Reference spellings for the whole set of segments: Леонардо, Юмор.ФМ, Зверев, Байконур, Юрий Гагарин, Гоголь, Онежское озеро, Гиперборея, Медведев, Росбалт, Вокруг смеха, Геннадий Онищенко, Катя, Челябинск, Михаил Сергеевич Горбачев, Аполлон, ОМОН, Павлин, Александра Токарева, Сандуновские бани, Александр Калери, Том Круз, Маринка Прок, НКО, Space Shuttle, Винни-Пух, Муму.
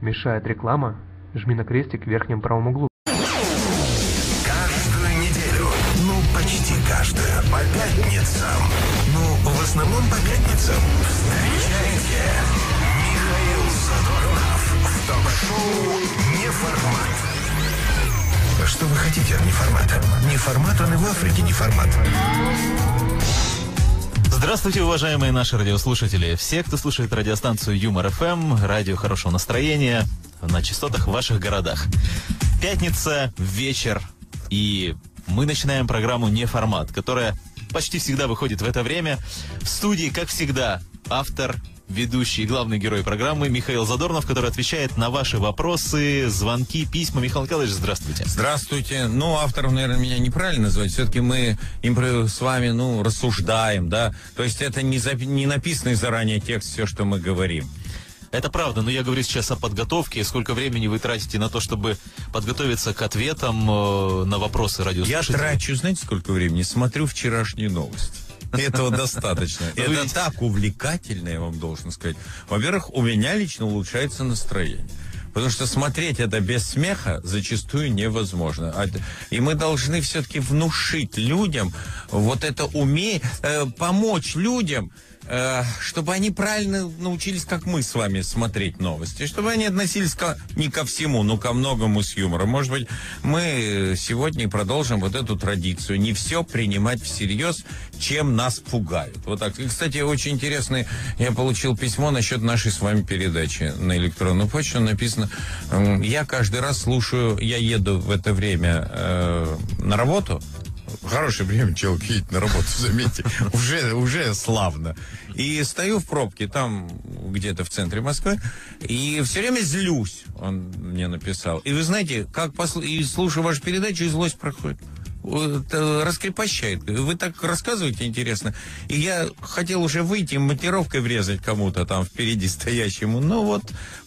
Мешает реклама? Жми на крестик в верхнем правом углу. Каждую неделю, почти каждую, по пятницам, в основном по пятницам, встречайте, Михаил Задорнов в ток-шоу «Неформат». Что вы хотите от «Неформата»? «Неформат», он и в Африке «Неформат». Здравствуйте, уважаемые наши радиослушатели. Все, кто слушает радиостанцию Юмор.ФМ, радио хорошего настроения, на частотах в ваших городах. Пятница, вечер, и мы начинаем программу «Неформат», которая почти всегда выходит в это время. В студии, как всегда, автор, ведущий и главный герой программы Михаил Задорнов, который отвечает на ваши вопросы, звонки, письма. Михаил Николаевич, здравствуйте. Здравствуйте. Автором, наверное, меня неправильно назвать. Все-таки мы с вами, рассуждаем, да. То есть это не написанный заранее текст, все, что мы говорим. Это правда, но я говорю сейчас о подготовке. Сколько времени вы тратите на то, чтобы подготовиться к ответам на вопросы радиослушателей? Я трачу, знаете, сколько времени? Смотрю вчерашнюю новость. Этого достаточно. Это так увлекательно, я вам должен сказать. Во-первых, у меня лично улучшается настроение. Потому что смотреть это без смеха зачастую невозможно. И мы должны все-таки внушить людям вот это умение, помочь людям, чтобы они правильно научились, как мы с вами, смотреть новости, чтобы они относились не ко всему, но ко многому с юмором. Может быть, мы сегодня продолжим вот эту традицию, не все принимать всерьез, чем нас пугают. Вот так. И, кстати, очень интересно, я получил письмо насчет нашей с вами передачи на электронную почту. Написано, я каждый раз слушаю, я еду в это время на работу. Хорошее время человек едет на работу, заметьте. Уже славно. И стою в пробке, там где-то в центре Москвы, и все время злюсь, он мне написал. И вы знаете, и слушаю вашу передачу, и злость проходит. Раскрепощает. Вы так рассказываете, интересно. И я хотел уже выйти монтировкой врезать кому-то там впереди стоящему.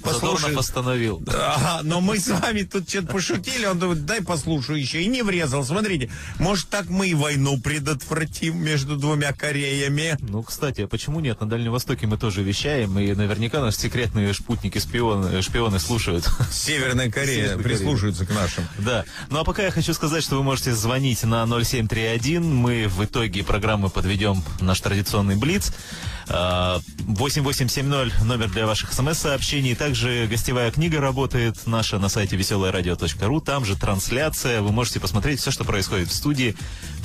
Задорнов остановил. Да, но мы с вами тут что-то пошутили. Он думает, дай послушаю еще. И не врезал. Смотрите, может, так мы и войну предотвратим между двумя Кореями. Кстати, а почему нет? На Дальнем Востоке мы тоже вещаем. И наверняка наши секретные шпионы слушают. Северная Корея прислушиваются к нашим. Да. А пока я хочу сказать, что вы можете звонить на 0731. Мы в итоге программы подведем наш традиционный блиц. 8870 номер для ваших смс-сообщений. Также гостевая книга работает наша на сайте веселоерадио.ру. Там же трансляция. Вы можете посмотреть все, что происходит в студии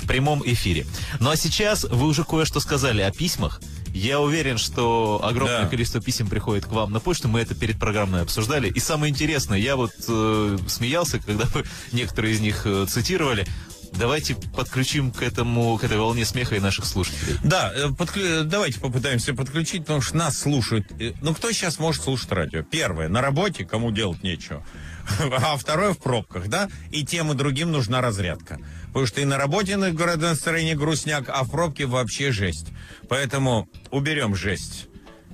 в прямом эфире. А сейчас вы уже кое-что сказали о письмах. Я уверен, что огромное количество писем приходит к вам на почту. Мы это перед программой обсуждали. И самое интересное, я смеялся, когда вы некоторые из них цитировали. Давайте подключим к этой волне смеха и наших слушателей. Да, давайте попытаемся подключить, потому что нас слушают. Кто сейчас может слушать радио? Первое, на работе, кому делать нечего. А второе, в пробках, да? И тем и другим нужна разрядка. Потому что и на работе на настроение грустняк, а в пробке вообще жесть. Поэтому уберем жесть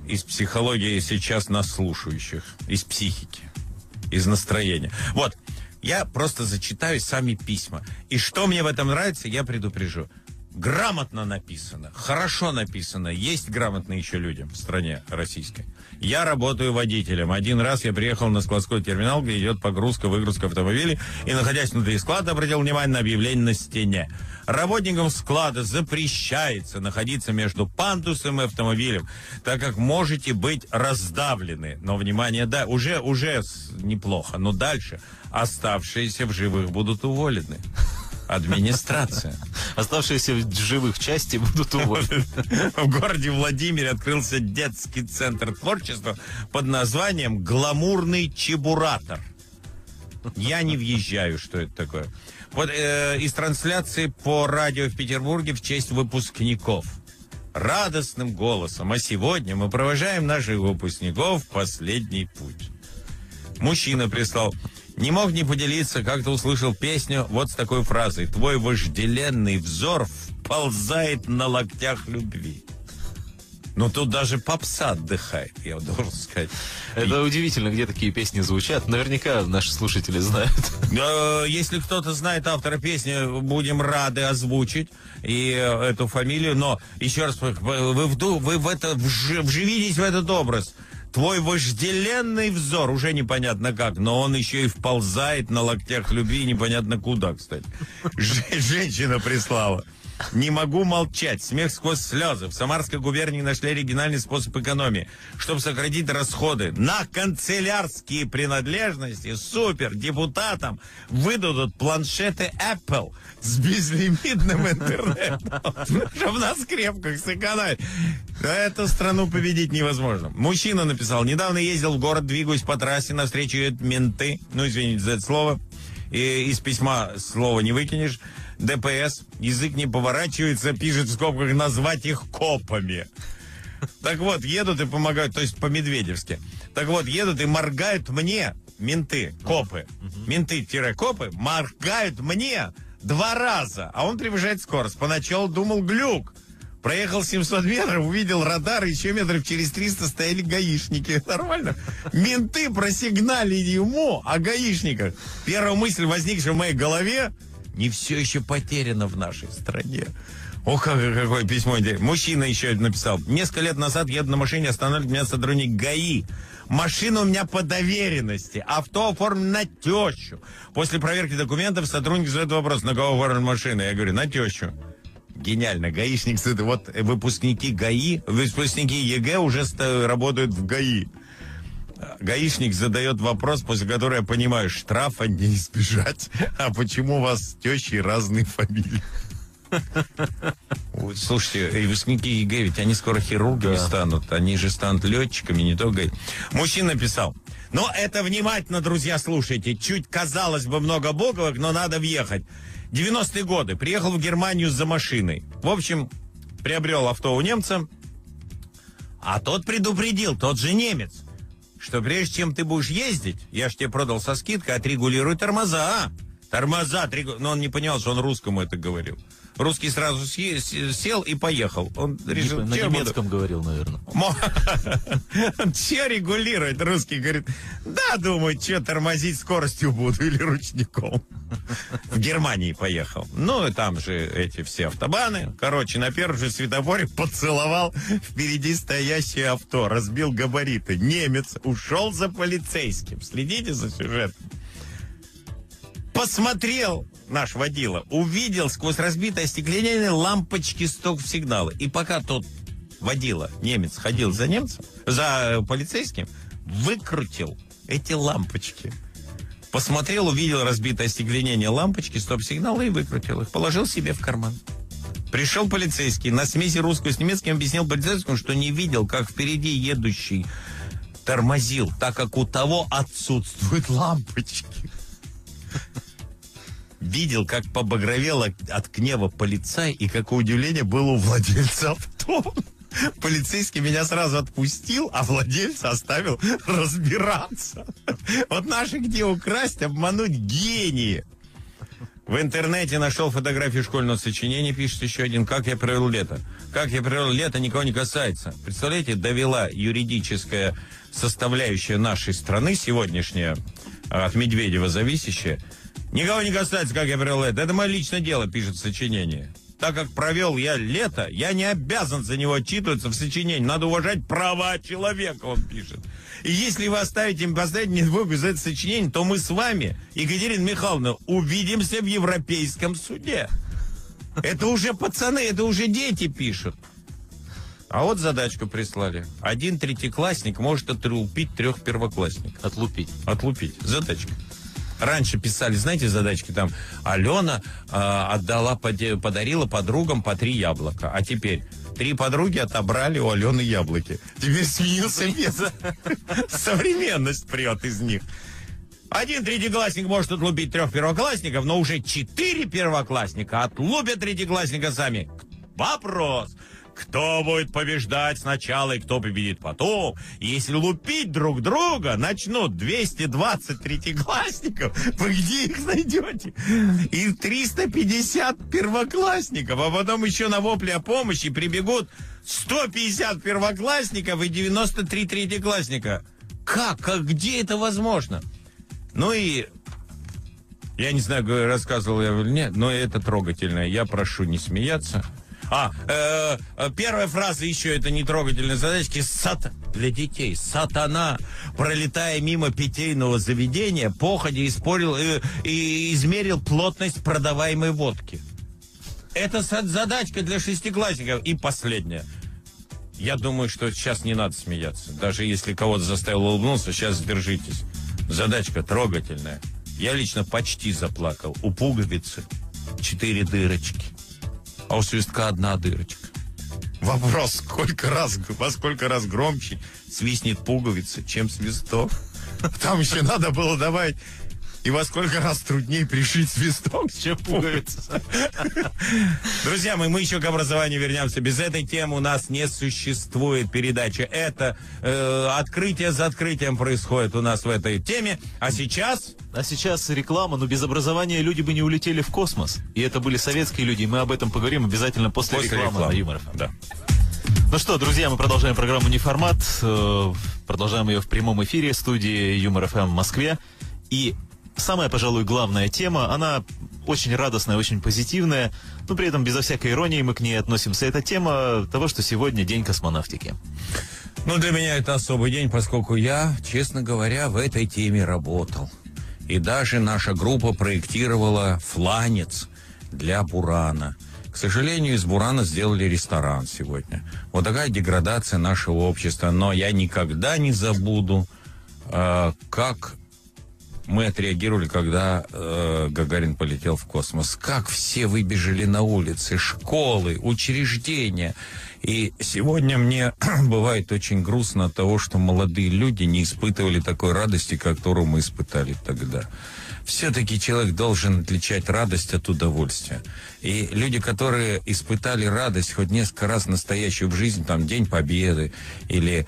из психологии сейчас нас слушающих, из психики, из настроения. Я просто зачитаю сами письма. И что мне в этом нравится, я предупрежу. Грамотно написано, хорошо написано. Есть грамотные еще люди в стране российской. Я работаю водителем. Один раз я приехал на складской терминал, где идет погрузка-выгрузка автомобилей, и, находясь внутри склада, обратил внимание на объявление на стене. Работникам склада запрещается находиться между пандусом и автомобилем, так как можете быть раздавлены. Но, внимание, да, уже неплохо, но дальше оставшиеся в живых будут уволены. Администрация. Оставшиеся в живых части будут уволены. В городе Владимире открылся детский центр творчества под названием «Гламурный чебуратор». Я не въезжаю, что это такое. Из трансляции по радио в Петербурге в честь выпускников. Радостным голосом. А сегодня мы провожаем наших выпускников в последний путь. Мужчина прислал... Не мог не поделиться, как-то услышал песню вот с такой фразой. «Твой вожделенный взор вползает на локтях любви». Тут даже попса отдыхает, я должен сказать. Это удивительно, где такие песни звучат. Наверняка наши слушатели знают. Если кто-то знает автора песни, будем рады озвучить и эту фамилию. Но, еще раз, вы вживитесь в этот образ. Твой вожделенный взор, уже непонятно как, но он еще и вползает на локтях любви, непонятно куда, кстати. Женщина прислала. Не могу молчать. Смех сквозь слезы. В Самарской губернии нашли оригинальный способ экономии, чтобы сократить расходы на канцелярские принадлежности. Супер! Депутатам выдадут планшеты Apple с безлимитным интернетом, чтобы на скрепках сэкономить. Эту страну победить невозможно. Мужчина написал. Недавно ездил в город, двигаюсь по трассе, навстречу идут менты. Ну, извините за это слово. И из письма слова не выкинешь. ДПС, язык не поворачивается, пишет в скобках, назвать их копами. Так вот, едут и помогают, то есть по-медведевски. Так вот, едут и моргают мне, менты, копы, менты-копы, моргают мне 2 раза, а он превышает скорость. Поначалу думал глюк. Проехал 700 метров, увидел радар, и еще метров через 300 стояли гаишники. Нормально? Менты просигнали ему о гаишниках. Первая мысль, возникшая в моей голове, не все еще потеряно в нашей стране. Ох, какое письмо. Мужчина еще написал. Несколько лет назад еду на машине, останавливает меня сотрудник ГАИ. Машина у меня по доверенности, авто оформлено на тещу. После проверки документов сотрудник задает вопрос, на кого оформлена машина. Я говорю, на тещу. Гениально. Гаишник, вот выпускники ГАИ, выпускники ЕГЭ уже работают в ГАИ. Гаишник задает вопрос, после которого я понимаю, штрафа не избежать. А почему у вас с тещей разные фамилии? Слушайте, выпускники ЕГЭ, ведь они скоро хирургами станут. Они же станут летчиками, не то ГАИ. Мужчина писал. Но это внимательно, друзья, слушайте. Чуть, казалось бы, много буквок, но надо въехать. 90-е годы. Приехал в Германию за машиной. В общем, приобрел авто у немца. А тот предупредил, тот же немец, что прежде чем ты будешь ездить, я ж тебе продал со скидкой, отрегулируй тормоза. Тормоза, но он не понял, что он русскому это говорил. Русский сразу сел и поехал. Он решил, на немецком говорил, наверное. Все регулирует, русский говорит. Да, думаю, что тормозить скоростью буду или ручником. В Германии поехал. Ну, и там же эти все автобаны. Короче, на первом же светофоре поцеловал впереди стоящее авто. Разбил габариты. Немец ушел за полицейским. Следите за сюжетом. Посмотрел наш водила, увидел сквозь разбитое остекление лампочки стоп-сигнала. И пока тот водила, немец, ходил за немцем, за полицейским, выкрутил эти лампочки. Посмотрел, увидел разбитое остекление лампочки стоп-сигнала и выкрутил их. Положил себе в карман. Пришел полицейский, на смеси русского с немецким объяснил полицейскому, что не видел, как впереди едущий тормозил, так как у того отсутствуют лампочки. Видел, как побагровело от гнева полицай и какое удивление было у владельца авто. Полицейский меня сразу отпустил, а владельца оставил разбираться. Вот наши где украсть, обмануть гении. В интернете нашел фотографию школьного сочинения, пишет еще один. Как я провел лето. Как я провел лето, никого не касается. Представляете, довела юридическая составляющая нашей страны сегодняшняя, от Медведева зависящая. Никого не касается, как я провел лето. Это мое личное дело, пишет в сочинении. Так как провел я лето, я не обязан за него отчитываться в сочинении. Надо уважать права человека, он пишет. И если вы оставите им последний звук из этого сочинения, то мы с вами, Екатерина Михайловна, увидимся в Европейском суде. Это уже пацаны, это уже дети пишут. А вот задачку прислали. 1 третьеклассник может отлупить 3 первоклассников. Отлупить. Отлупить. Задачка. Раньше писали, знаете, задачки там, Алена отдала, подарила подругам по 3 яблока. А теперь 3 подруги отобрали у Алены яблоки. Теперь смеялся без. Современность прет из них. 1 третьеклассник может отлупить 3 первоклассников, но уже 4 первоклассника отлупят третьеклассника сами. Вопрос. Кто будет побеждать сначала и кто победит потом? Если лупить друг друга начнут 220 третьеклассников, вы где их найдете? И 350 первоклассников, а потом еще на вопли о помощи прибегут 150 первоклассников и 93 третьеклассника. Как? А где это возможно? Ну и... Я не знаю, рассказывал я или нет, но это трогательно. Я прошу не смеяться. Первая фраза еще это не трогательной задачки. Для детей. Сатана, пролетая мимо питейного заведения, походе испорил и измерил плотность продаваемой водки. Это задачка для шестиклассников. И последняя. Я думаю, что сейчас не надо смеяться. Даже если кого-то заставил улыбнуться, сейчас сдержитесь. Задачка трогательная. Я лично почти заплакал. У пуговицы 4 дырочки, а у свистка 1 дырочка. Вопрос, во сколько раз громче свистнет пуговица, чем свисток. Там еще надо было добавить... И во сколько раз труднее пришить свисток, чем пуговица. Друзья мои, мы еще к образованию вернемся. Без этой темы у нас не существует передачи. Это открытие за открытием происходит у нас в этой теме. А сейчас... реклама, но без образования люди бы не улетели в космос. И это были советские люди. Мы об этом поговорим обязательно после рекламы на Юмор.ФМ. Да. Ну что, друзья, мы продолжаем программу «Неформат». Продолжаем ее в прямом эфире в студии Юмор.ФМ в Москве. И... самая, пожалуй, главная тема, она очень радостная, очень позитивная, но при этом безо всякой иронии мы к ней относимся. Это тема того, что сегодня день космонавтики. Ну, для меня это особый день, поскольку я, честно говоря, в этой теме работал. И даже наша группа проектировала фланец для «Бурана». К сожалению, из «Бурана» сделали ресторан сегодня. Вот такая деградация нашего общества. Но я никогда не забуду, как... мы отреагировали, когда Гагарин полетел в космос. Как все выбежали на улицы, школы, учреждения. И сегодня мне бывает очень грустно от того, что молодые люди не испытывали такой радости, которую мы испытали тогда. Все-таки человек должен отличать радость от удовольствия. И люди, которые испытали радость хоть несколько раз настоящую в жизни, там День Победы, или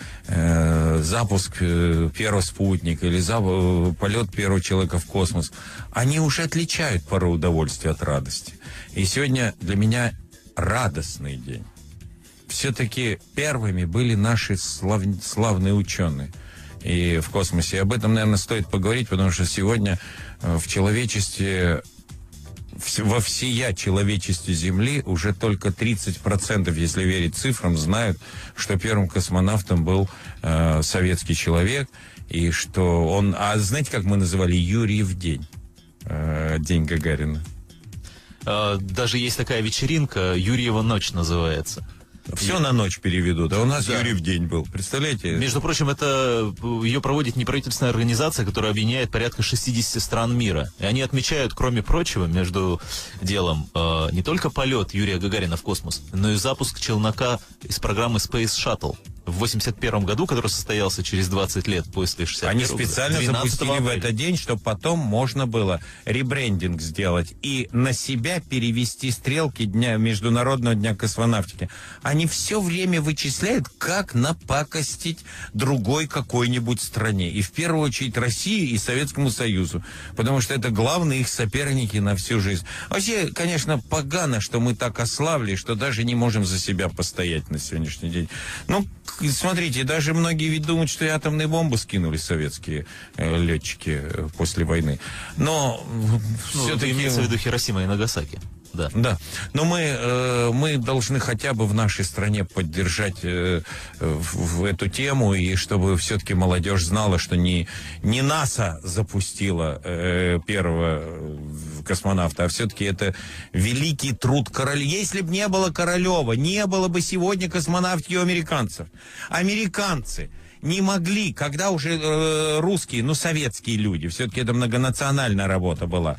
запуск первого спутника, или полет первого человека в космос, они уже отличают порой удовольствие от радости. И сегодня для меня радостный день. Все-таки первыми были наши славные ученые. И в космосе. И об этом, наверное, стоит поговорить, потому что сегодня в человечестве, во всея человечестве Земли уже только 30%, если верить цифрам, знают, что первым космонавтом был советский человек, и что он... А знаете, как мы называли Юрьев день? День Гагарина. Даже есть такая вечеринка, Юрьева ночь называется. Все на ночь переведут, а у нас да. Юрий в день был, представляете? Между прочим, это ее проводит неправительственная организация, которая объединяет порядка 60 стран мира. И они отмечают, кроме прочего, между делом, не только полет Юрия Гагарина в космос, но и запуск челнока из программы Space Shuttle в 1981 году, который состоялся через 20 лет после 61 года. Они специально запустили в этот день, чтобы потом можно было ребрендинг сделать и на себя перевести стрелки дня Международного дня космонавтики. Они все время вычисляют, как напакостить другой какой-нибудь стране. И в первую очередь России и Советскому Союзу. Потому что это главные их соперники на всю жизнь. Вообще, конечно, погано, что мы так ослабли, что даже не можем за себя постоять на сегодняшний день. Ну, смотрите, даже многие ведь думают, что и атомные бомбы скинули советские летчики после войны. Но все-таки... имеется в виду Хиросима и Нагасаки. Да. Да. Но мы должны хотя бы в нашей стране поддержать в эту тему, и чтобы все-таки молодежь знала, что не НАСА запустила первого космонавта, а все-таки это великий труд Королева. Если бы не было Королева, не было бы сегодня космонавтики у американцев. Американцы не могли, когда уже русские, советские люди, все-таки это многонациональная работа была,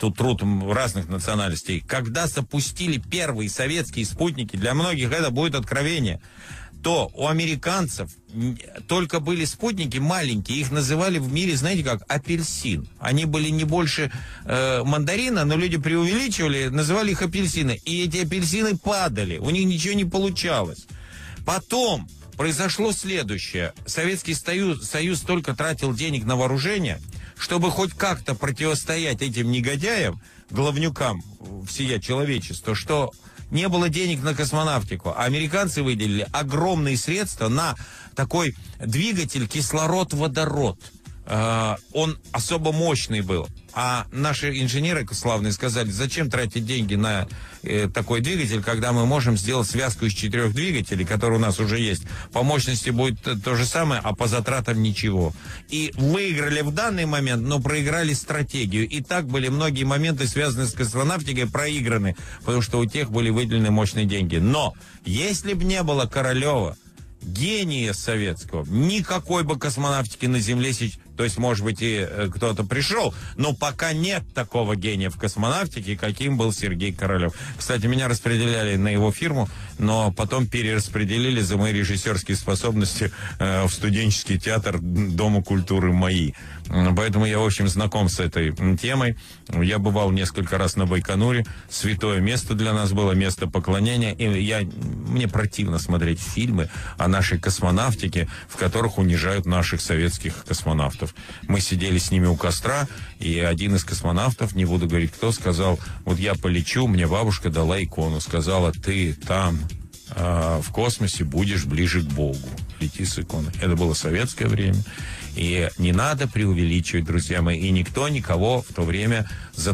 тут труд разных национальностей, когда запустили первые советские спутники, для многих это будет откровение, то у американцев только были спутники маленькие, их называли в мире, знаете как, апельсин. Они были не больше мандарина, но люди преувеличивали, называли их апельсины. И эти апельсины падали, у них ничего не получалось. Потом произошло следующее. Советский Союз только тратил денег на вооружение, чтобы хоть как-то противостоять этим негодяям, главнюкам всея человечества, что не было денег на космонавтику. А американцы выделили огромные средства на такой двигатель кислород-водород. Он особо мощный был. А наши инженеры славные сказали, зачем тратить деньги на такой двигатель, когда мы можем сделать связку из 4 двигателей, которые у нас уже есть. По мощности будет то же самое, а по затратам ничего. И выиграли в данный момент, но проиграли стратегию. И так были многие моменты, связанные с космонавтикой, проиграны, потому что у тех были выделены мощные деньги. Но если бы не было Королева, гения советского, никакой бы космонавтики на Земле сейчас... То есть, может быть, и кто-то пришел, но пока нет такого гения в космонавтике, каким был Сергей Королев. Кстати, меня распределяли на его фирму, но потом перераспределили за мои режиссерские способности в студенческий театр Дома культуры МАИ. Поэтому я, в общем, знаком с этой темой. Я бывал несколько раз на Байконуре. Святое место для нас было, место поклонения. И мне противно смотреть фильмы о нашей космонавтике, в которых унижают наших советских космонавтов. Мы сидели с ними у костра, и один из космонавтов, не буду говорить кто, сказал: вот я полечу, мне бабушка дала икону, сказала, ты там в космосе будешь ближе к Богу. Лети с иконой. Это было советское время. И не надо преувеличивать, друзья мои. И никто никого в то время за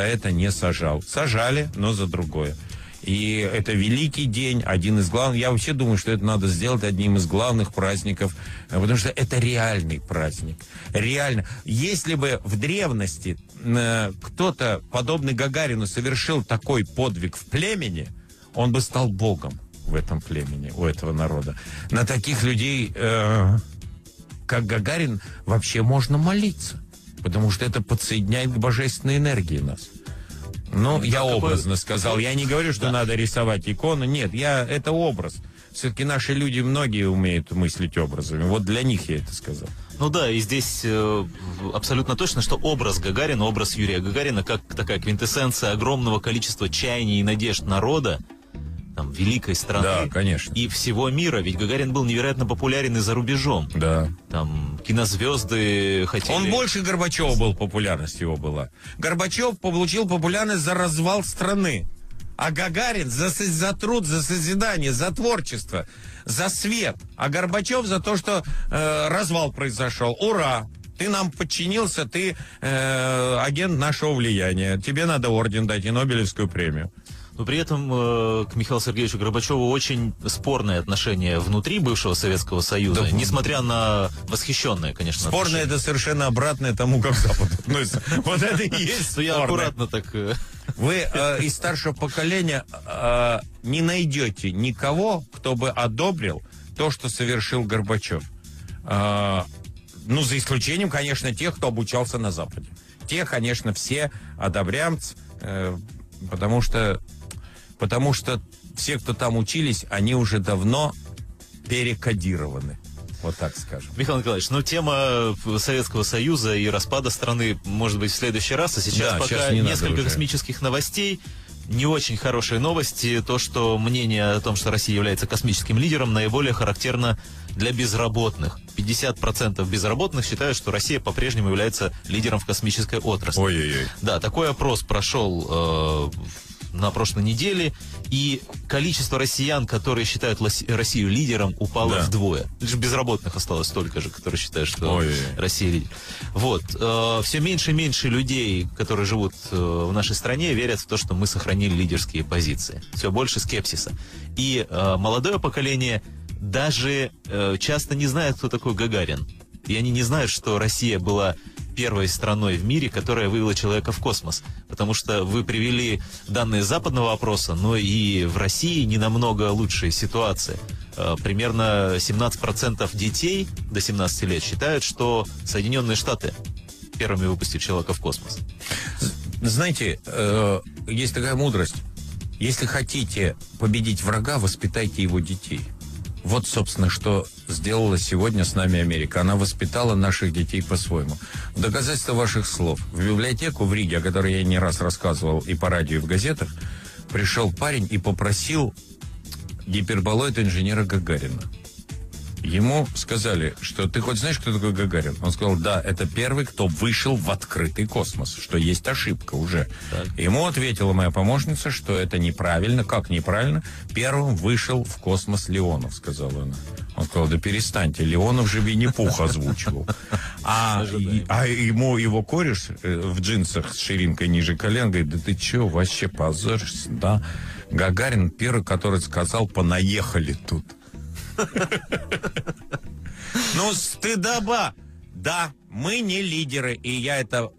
это не сажал. Сажали, но за другое. И это великий день, один из главных. Я вообще думаю, что это надо сделать одним из главных праздников, потому что это реальный праздник. Реально. Если бы в древности кто-то, подобный Гагарину, совершил такой подвиг в племени, он бы стал богом в этом племени, у этого народа. На таких людей, как Гагарин, вообще можно молиться, потому что это подсоединяет к божественной энергии нас. Ну, я образно сказал. Я не говорю, что надо рисовать икону. Нет, это образ. Все-таки наши люди, многие умеют мыслить образами. Вот для них я это сказал. Ну да, и здесь абсолютно точно, что образ Гагарина, образ Юрия Гагарина, как такая квинтэссенция огромного количества чаяний и надежд народа, там, великой страны. Да, конечно. И всего мира. Ведь Гагарин был невероятно популярен и за рубежом. Да. Там кинозвезды хотели... Он больше Горбачева был, популярность его была. Горбачев получил популярность за развал страны. А Гагарин за труд, за созидание, за творчество, за свет. А Горбачев за то, что развал произошел. Ура! Ты нам подчинился, ты агент нашего влияния. Тебе надо орден дать и Нобелевскую премию. Но при этом к Михаилу Сергеевичу Горбачеву очень спорное отношение внутри бывшего Советского Союза, да, несмотря на восхищенное, конечно, спорное отношение. Это совершенно обратное тому, как Запад относится. Вот это и есть спорное. Я аккуратно так... Вы из старшего поколения не найдете никого, кто бы одобрил то, что совершил Горбачев. Ну, за исключением, конечно, тех, кто обучался на Западе. Те, конечно, все одобрямцы, потому что все, кто там учились, они уже давно перекодированы. Вот так скажем. Михаил Николаевич, ну тема Советского Союза и распада страны, может быть, в следующий раз. А сейчас да, пока сейчас несколько космических новостей. Не очень хорошие новости. То, что мнение о том, что Россия является космическим лидером, наиболее характерно для безработных. 50% безработных считают, что Россия по-прежнему является лидером в космической отрасли. Ой-ой-ой. Да, такой опрос прошел... на прошлой неделе, и количество россиян, которые считают Россию лидером, упало вдвое. Лишь безработных осталось столько же, которые считают, что Россия лидер. Вот. Все меньше и меньше людей, которые живут в нашей стране, верят в то, что мы сохранили лидерские позиции. Все больше скепсиса. И молодое поколение даже часто не знает, кто такой Гагарин. И они не знают, что Россия была первой страной в мире, которая вывела человека в космос. Потому что вы привели данные западного опроса, но и в России не намного лучшая ситуация. Примерно 17% детей до 17 лет считают, что Соединенные Штаты первыми выпустили человека в космос. Знаете, есть такая мудрость. Если хотите победить врага, воспитайте его детей. Вот, собственно, что сделала сегодня с нами Америка. Она воспитала наших детей по-своему. В доказательство ваших слов. В библиотеку в Риге, о которой я не раз рассказывал и по радио, и в газетах, пришел парень и попросил гиперболоид инженера Гагарина. Ему сказали, что ты хоть знаешь, кто такой Гагарин? Он сказал, да, это первый, кто вышел в открытый космос, что есть ошибка уже. Так. Ему ответила моя помощница, что это неправильно. Как неправильно? Первым вышел в космос Леонов, сказала она. Он сказал, да перестаньте, Леонов же Винни-Пух озвучивал. А ему его кореш в джинсах с ширинкой ниже колен говорит: да ты чё, вообще позоришься, да? Гагарин первый, который сказал: понаехали тут. Ну, стыдоба. Да, мы не лидеры. И я это...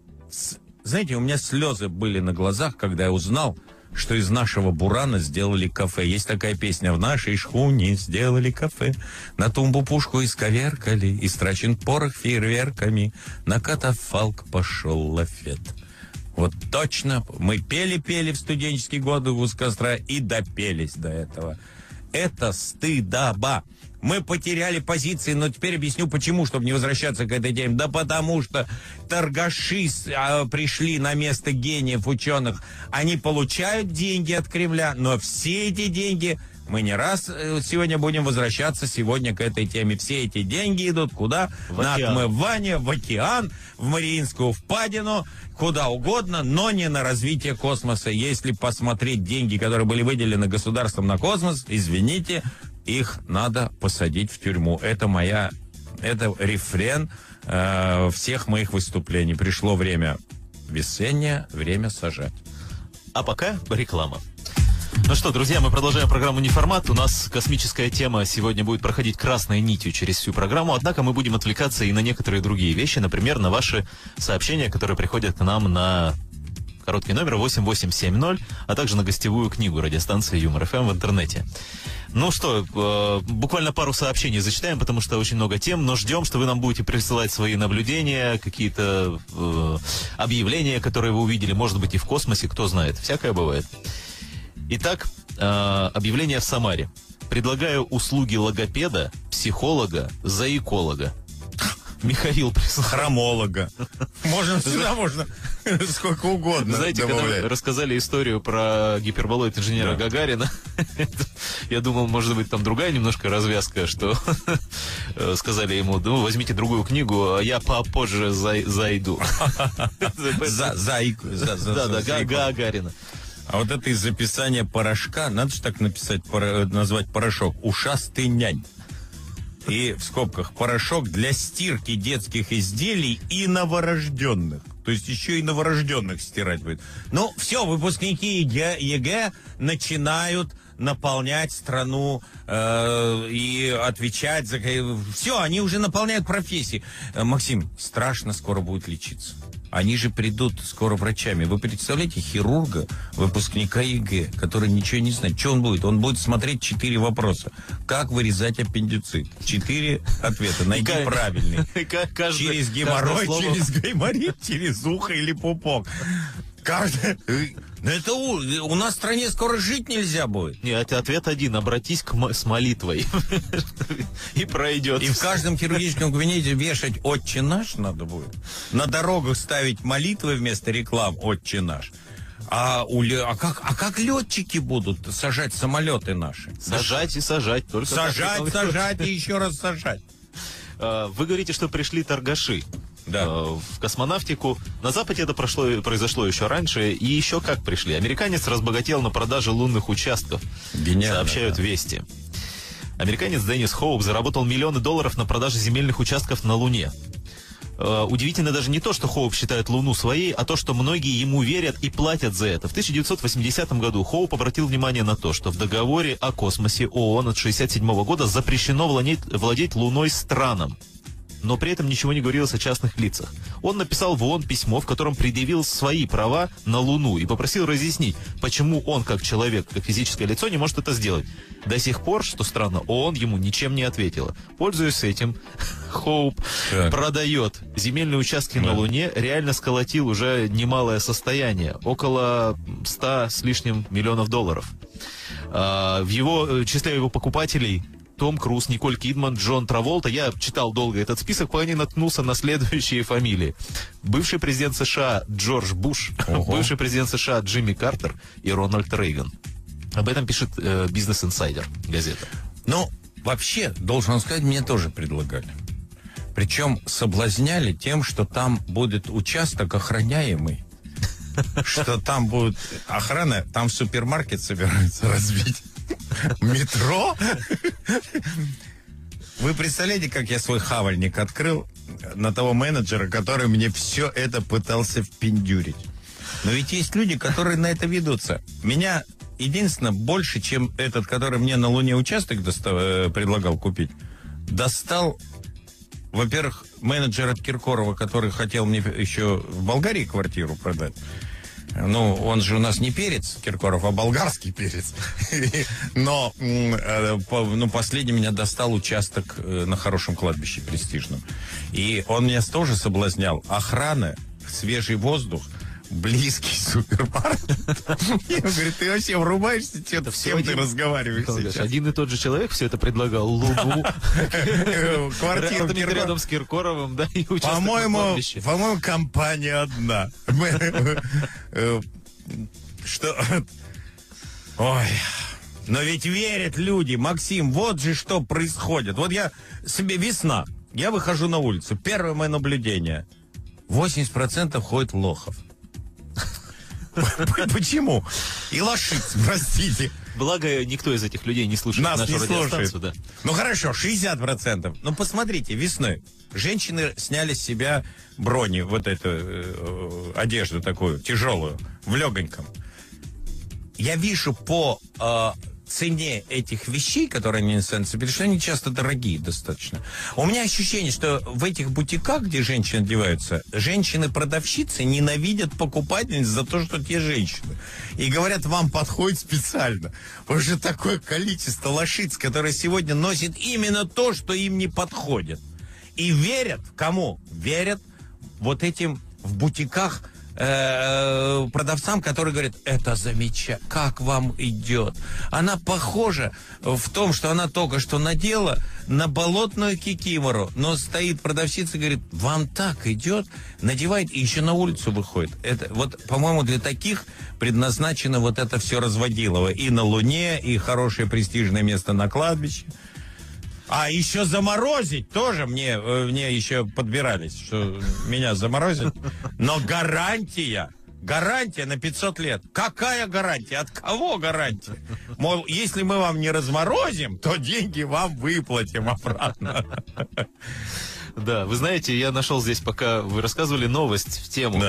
Знаете, у меня слезы были на глазах, когда я узнал, что из нашего «Бурана» сделали кафе. Есть такая песня: в нашей шхуне сделали кафе, на тумбу пушку исковеркали, истрачен порох фейерверками, на катафалк пошел лафет. Вот точно, мы пели-пели в студенческие годы у костра и допелись до этого. Это стыдоба. Мы потеряли позиции, но теперь объясню, почему, чтобы не возвращаться к этой теме. Да потому что торгаши пришли на место гениев, ученых. Они получают деньги от Кремля, но все эти деньги... Мы не раз сегодня будем возвращаться сегодня к этой теме. Все эти деньги идут куда? На отмывание, в океан, в Мариинскую впадину, куда угодно, но не на развитие космоса. Если посмотреть деньги, которые были выделены государством на космос, извините, их надо посадить в тюрьму. Это рефрен всех моих выступлений. Пришло время весеннее, время сажать. А пока реклама. Ну что, друзья, мы продолжаем программу «Неформат». У нас космическая тема сегодня будет проходить красной нитью через всю программу, однако мы будем отвлекаться и на некоторые другие вещи, например, на ваши сообщения, которые приходят к нам на короткий номер 8870, а также на гостевую книгу радиостанции «Юмор.ФМ» в интернете. Ну что, буквально пару сообщений зачитаем, потому что очень много тем, но ждем, что вы нам будете присылать свои наблюдения, какие-то объявления, которые вы увидели, может быть, и в космосе, кто знает, всякое бывает. Итак, объявление в Самаре. Предлагаю услуги логопеда, психолога, зооколога. Михаил прислал. Хромолога. Можно сюда, можно сколько угодно. Знаете, когда вы рассказали историю про гиперболоид инженера Гагарина, я думал, может быть, там другая немножко развязка, что сказали ему: ну, возьмите другую книгу, а я попозже зайду. Да, Гагарина. А вот это из записания порошка, надо же так написать, назвать порошок, ушастый нянь. И в скобках: порошок для стирки детских изделий и новорожденных. То есть еще и новорожденных стирать будет. Ну, все, выпускники ЕГЭ начинают наполнять страну и отвечать за... Все, они уже наполняют профессии. Максим, страшно скоро будут лечиться. Они же придут скоро врачами. Вы представляете хирурга, выпускника ЕГЭ, который ничего не знает. Что он будет? Он будет смотреть 4 вопроса. Как вырезать аппендицит? 4 ответа. Найди правильный. Через геморрой, через гайморит, через ухо или пупок. Каждый... Это у нас в стране скоро жить нельзя будет. Нет, ответ один. Обратись с молитвой. И пройдет. И в каждом хирургическом кабинете вешать «Отче наш» надо будет. На дорогах ставить молитвы вместо реклам «Отче наш». А как летчики будут сажать самолеты наши? Сажать и сажать. Только сажать и еще раз сажать. Вы говорите, что пришли торгаши. Да. В космонавтику. На Западе это произошло еще раньше. И еще как пришли. Американец разбогател на продаже лунных участков. Гениально, сообщают Вести. Американец Деннис Хоуп заработал миллионы долларов на продаже земельных участков на Луне. Удивительно даже не то, что Хоуп считает Луну своей, а то, что многие ему верят и платят за это. В 1980 году Хоуп обратил внимание на то, что в договоре о космосе ООН от 1967 года запрещено владеть Луной странам, но при этом ничего не говорилось о частных лицах. Он написал в ООН письмо, в котором предъявил свои права на Луну и попросил разъяснить, почему он, как человек, как физическое лицо, не может это сделать. До сих пор, что странно, ООН ему ничем не ответила. Пользуясь этим, Хоуп продает земельные участки на Луне, реально сколотил уже немалое состояние, около 100 с лишним миллионов долларов. В его числе его покупателей... Том Круз, Николь Кидман, Джон Траволта. Я читал долго этот список, пока не наткнулся на следующие фамилии. Бывший президент США Джордж Буш, бывший президент США Джимми Картер и Рональд Рейган. Об этом пишет «Бизнес Инсайдер» газета. Ну, вообще, должен сказать, мне тоже предлагали. Причем соблазняли тем, что там будет участок охраняемый, что там будет охрана, там супермаркет собираются разбить. Метро? Вы представляете, как я свой хавальник открыл на того менеджера, который мне все это пытался впендюрить. Но ведь есть люди, которые на это ведутся. Меня единственное больше, чем этот, который мне на Луне участок предлагал купить, достал, во-первых, менеджер от Киркорова, который хотел мне еще в Болгарии квартиру продать. Ну, он же у нас не перец, Киркоров, а болгарский перец. Но последний меня достал участок на хорошем кладбище, престижном. И он меня тоже соблазнял. Охрана, свежий воздух, близкий супермаркет. Я говорю, ты вообще врубаешься, что-то с кем ты разговариваешь сейчас? Один и тот же человек все это предлагал. Лугу, квартиру рядом с Киркоровым, да, и участок. По-моему, компания одна. Что? Ой... Но ведь верят люди, Максим, вот же что происходит. Вот я себе весна, я выхожу на улицу, первое мое наблюдение. 80% ходит лохов. Почему? И лошиц, простите. Благо, никто из этих людей не слушает нашу радиостанцию. Да. Ну хорошо, 60%. Ну посмотрите, весной женщины сняли с себя брони, вот эту одежду такую тяжелую, в легоньком. Я вижу по цене этих вещей, которые они сами собирают, что они часто дорогие достаточно. У меня ощущение, что в этих бутиках, где женщины одеваются, женщины-продавщицы ненавидят покупательниц за то, что те женщины. И говорят, вам подходит специально. Уже такое количество лошиц, которые сегодня носят именно то, что им не подходит. И верят кому? Верят вот этим в бутиках продавцам, которые говорят, это замечательно, как вам идет. Она похожа в том, что она только что надела на болотную кикимору, но стоит продавщица и говорит, вам так идет, надевает и еще на улицу выходит. Это, вот, по-моему, для таких предназначено вот это все разводилово. И на Луне, и хорошее престижное место на кладбище. А еще заморозить тоже мне еще подбирались, что меня заморозят. Но гарантия на 500 лет. Какая гарантия? От кого гарантия? Мол, если мы вам не разморозим, то деньги вам выплатим обратно. Да, вы знаете, я нашел здесь, пока вы рассказывали, новость в тему.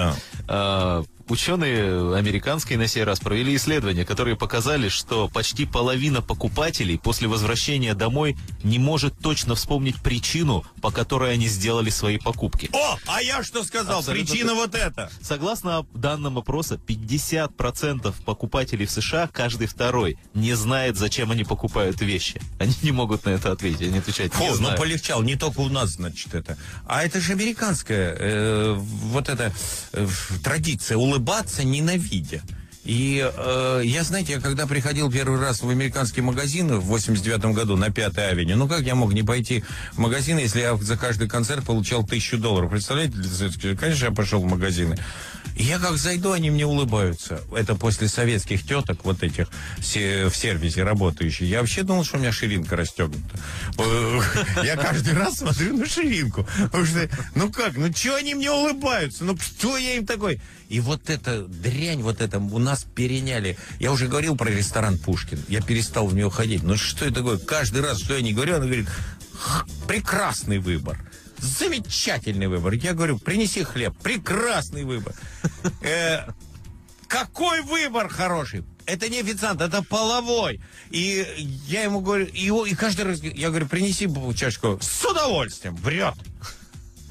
Да. Ученые американские на сей раз провели исследования, которые показали, что почти половина покупателей после возвращения домой не может точно вспомнить причину, по которой они сделали свои покупки. О, а я что сказал? Абсолютно. Причина вот эта. Согласно данным опроса, 50% покупателей в США, каждый второй, не знает, зачем они покупают вещи. Они не могут на это ответить, они отвечают не знаю. Ну полегчало, не только у нас, значит, это. А это же американская вот эта традиция, улыбаться ненавидя. И я, знаете, когда приходил первый раз в американский магазин в 89-м году на 5-й авеню, ну как я мог не пойти в магазин, если я за каждый концерт получал $1000? Представляете? Конечно, я пошел в магазины. И я как зайду, они мне улыбаются. Это после советских теток, вот этих, в сервисе работающих. Я вообще думал, что у меня ширинка расстегнута. Я каждый раз смотрю на ширинку. Потому что, ну как, ну что они мне улыбаются? Ну кто я им такой? И вот эта дрянь, вот эта у нас переняли. Я уже говорил про ресторан «Пушкин». Я перестал в него ходить. Ну что это такое? Каждый раз, что я не говорю, она говорит, прекрасный выбор. Замечательный выбор. Я говорю, принеси хлеб. Прекрасный выбор. Какой выбор хороший? Это не официант, это половой. И я ему говорю, и каждый раз я говорю, принеси чашку. С удовольствием. Врет.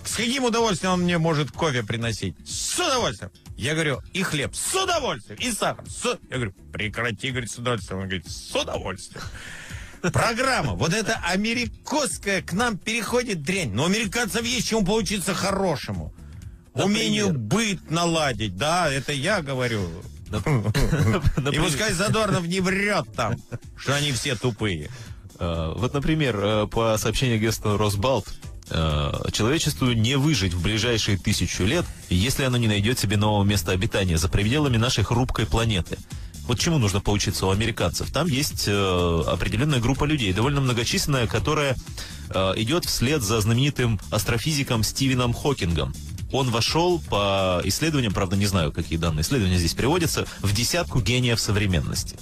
С каким удовольствием он мне может кофе приносить? С удовольствием. Я говорю, и хлеб с удовольствием, и сахар. Я говорю, прекрати, говорит, с удовольствием. Он говорит, с удовольствием. Программа. Вот эта американская к нам переходит дрянь. Но у американцев есть чему поучиться хорошему. Например? Умению быт наладить. Да, это я говорю. И пускай Задорнов не врет там, что они все тупые. Вот, например, по сообщению агентства «Росбалт», человечеству не выжить в ближайшие 1000 лет, если оно не найдет себе нового места обитания за пределами нашей хрупкой планеты. Вот чему нужно поучиться у американцев. Там есть определенная группа людей, довольно многочисленная, которая идет вслед за знаменитым астрофизиком Стивеном Хокингом. Он вошел по исследованиям, правда не знаю, какие данные исследования здесь приводятся, в 10 гениев современности.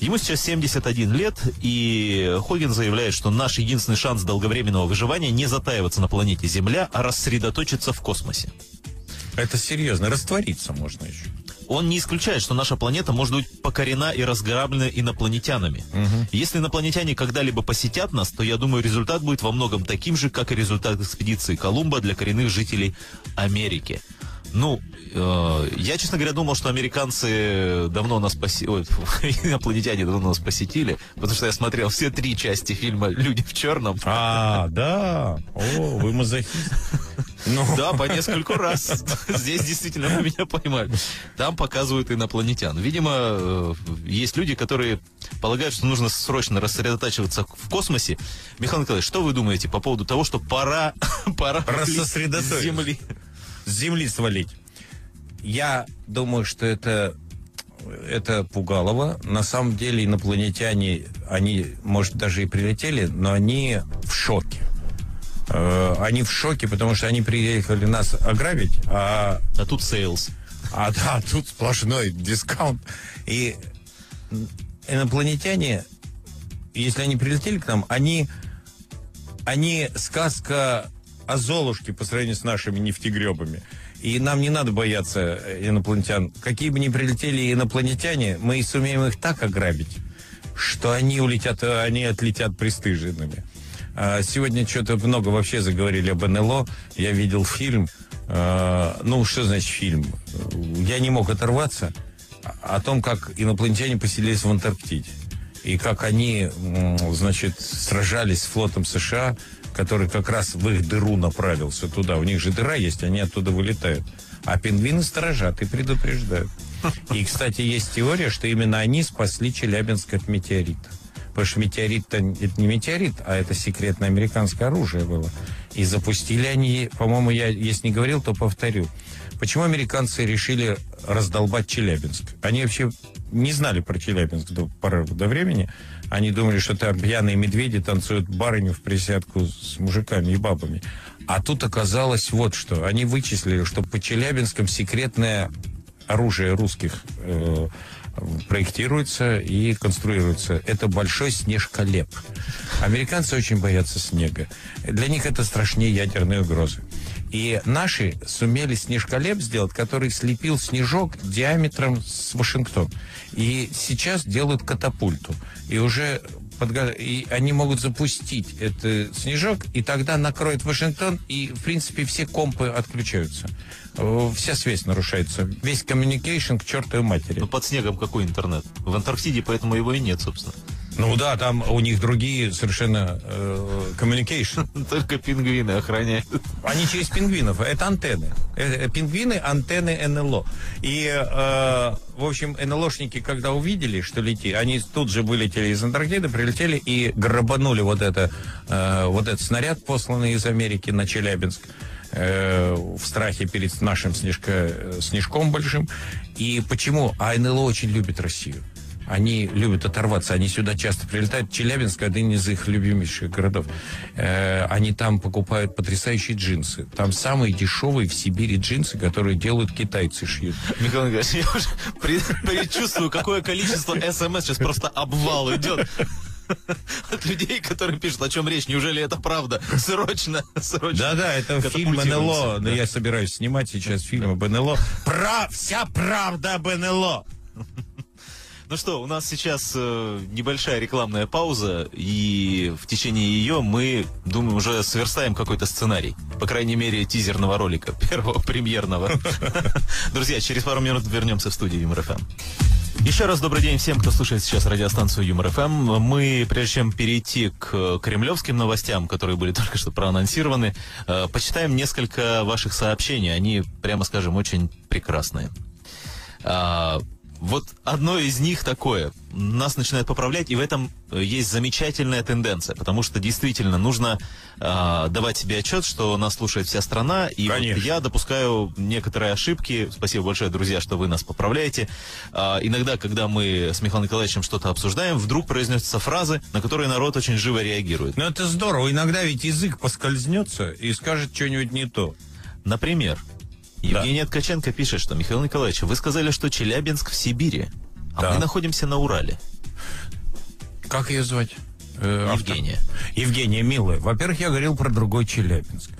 Ему сейчас 71 лет, и Хогин заявляет, что наш единственный шанс долговременного выживания не затаиваться на планете Земля, а рассредоточиться в космосе. Это серьезно, раствориться можно еще. Он не исключает, что наша планета может быть покорена и разграблена инопланетянами. Угу. Если инопланетяне когда-либо посетят нас, то, я думаю, результат будет во многом таким же, как и результат экспедиции Колумба для коренных жителей Америки. Ну, я, честно говоря, думал, что американцы давно нас посетили, инопланетяне давно нас посетили, потому что я смотрел все три части фильма «Люди в черном». А, да, о, вы мазохист. Ну. Да, по нескольку раз. Здесь действительно меня поймали. Там показывают инопланетян. Видимо, есть люди, которые полагают, что нужно срочно рассредотачиваться в космосе. Михаил Николаевич, что вы думаете по поводу того, что пора рассосредоточиться с Земли свалить? Я думаю, что это пугалово. На самом деле инопланетяне, они, может, даже и прилетели, но они в шоке. Они в шоке, потому что они приехали нас ограбить, а тут сейлс. А да, тут сплошной дискаунт. И инопланетяне, если они прилетели к нам, они сказка о Золушке по сравнению с нашими нефтегребами. И нам не надо бояться инопланетян. Какие бы ни прилетели инопланетяне, мы сумеем их так ограбить, что они отлетят пристыженными. Сегодня что-то много вообще заговорили об НЛО. Я видел фильм. Ну, что значит фильм? Я не мог оторваться о том, как инопланетяне поселились в Антарктиде. И как они, значит, сражались с флотом США, который как раз в их дыру направился туда. У них же дыра есть, они оттуда вылетают. А пингвины сторожат и предупреждают. И, кстати, есть теория, что именно они спасли Челябинск от метеорита. Потому что метеорит-то это не метеорит, а это секретное американское оружие было. И запустили они, по-моему, я, если не говорил, то повторю. Почему американцы решили раздолбать Челябинск? Они вообще не знали про Челябинск до поры до времени. Они думали, что там пьяные медведи танцуют барыню в присядку с мужиками и бабами. А тут оказалось вот что. Они вычислили, что по Челябинскам секретное оружие русских проектируется и конструируется. Это большой снежколеп. Американцы очень боятся снега. Для них это страшнее ядерной угрозы. И наши сумели снежколеп сделать, который слепил снежок диаметром с Вашингтон. И сейчас делают катапульту. И уже и они могут запустить этот снежок, и тогда накроет Вашингтон, и, в принципе, все компы отключаются. Вся связь нарушается. Весь коммуникейшн к чертовой матери. Ну, под снегом какой интернет? В Антарктиде, поэтому его и нет, собственно. Ну да, там у них другие совершенно коммуникейшн. Только пингвины охраняют. Они через пингвинов. Это антенны. Пингвины, антенны НЛО. И, в общем, НЛОшники, когда увидели, что летит, они тут же вылетели из Антарктиды, прилетели и грабанули вот этот снаряд, посланный из Америки на Челябинск, в страхе перед нашим снежком большим. И почему? А НЛО очень любит Россию. Они любят оторваться, они сюда часто прилетают. Челябинск – один из их любимейших городов. Они там покупают потрясающие джинсы. Там самые дешевые в Сибири джинсы, которые делают китайцы, шьют. Михаил Николаевич, я уже предчувствую, какое количество СМС сейчас просто обвал идет. От людей, которые пишут, о чем речь, неужели это правда? Срочно. Да-да, это фильм НЛО. Да. Я собираюсь снимать сейчас фильм об НЛО. Вся правда об НЛО. Ну что, у нас сейчас небольшая рекламная пауза, и в течение ее мы, думаю, уже сверстаем какой-то сценарий. По крайней мере, тизерного ролика, первого премьерного. Друзья, через пару минут вернемся в студию Юмор.ФМ. Еще раз добрый день всем, кто слушает сейчас радиостанцию Юмор.ФМ. Мы, прежде чем перейти к кремлевским новостям, которые были только что проанонсированы, почитаем несколько ваших сообщений. Они, прямо скажем, очень прекрасные. Вот одно из них такое. Нас начинают поправлять, и в этом есть замечательная тенденция, потому что действительно нужно давать себе отчет, что нас слушает вся страна, и вот я допускаю некоторые ошибки. Спасибо большое, друзья, что вы нас поправляете. Иногда, когда мы с Михаилом Николаевичем что-то обсуждаем, вдруг произносятся фразы, на которые народ очень живо реагирует. Но это здорово. Иногда ведь язык поскользнется и скажет что-нибудь не то. Например... Евгения Ткаченко пишет, что Михаил Николаевич, вы сказали, что Челябинск в Сибири, а мы находимся на Урале. Как ее звать? Евгения. Евгения, милая, во-первых, я говорил про другой Челябинск.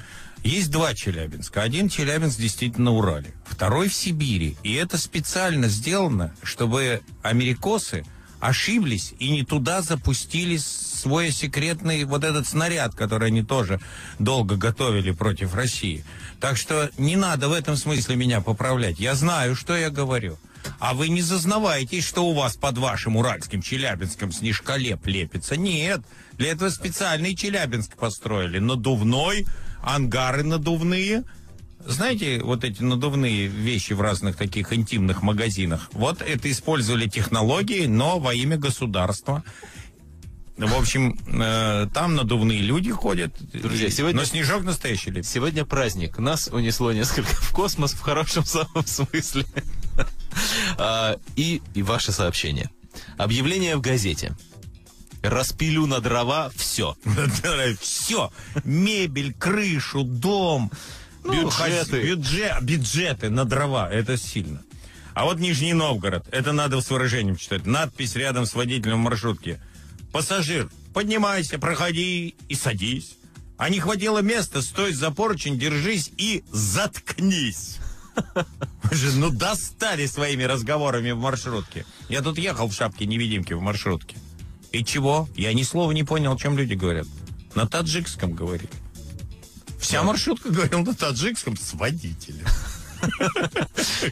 Есть два Челябинска. Один Челябинск действительно на Урале, второй в Сибири. И это специально сделано, чтобы америкосы ошиблись и не туда запустили свой секретный вот этот снаряд, который они тоже долго готовили против России. Так что не надо в этом смысле меня поправлять. Я знаю, что я говорю. А вы не зазнавайтесь, что у вас под вашим уральским Челябинском снежколеп лепится. Нет, для этого специальный Челябинск построили. Надувной, ангары надувные. Знаете, вот эти надувные вещи в разных таких интимных магазинах. Вот это использовали технологии, но во имя государства. В общем, там надувные люди ходят. Друзья, сегодня... Но снежок настоящий лепит. Сегодня праздник. Нас унесло несколько в космос в хорошем самом смысле. И ваше сообщение. Объявление в газете. Распилю на дрова все. Все. Мебель, крышу, дом. Бюджеты на дрова. Это сильно. А вот Нижний Новгород. Это надо с выражением читать. Надпись рядом с водителем маршрутки. Пассажир, поднимайся, проходи и садись. А не хватило места, стой за поручень, держись и заткнись. Ну достали своими разговорами в маршрутке. Я тут ехал в шапке-невидимке в маршрутке. И чего? Я ни слова не понял, о чем люди говорят. На таджикском говорили. Вся маршрутка говорила на таджикском с водителем.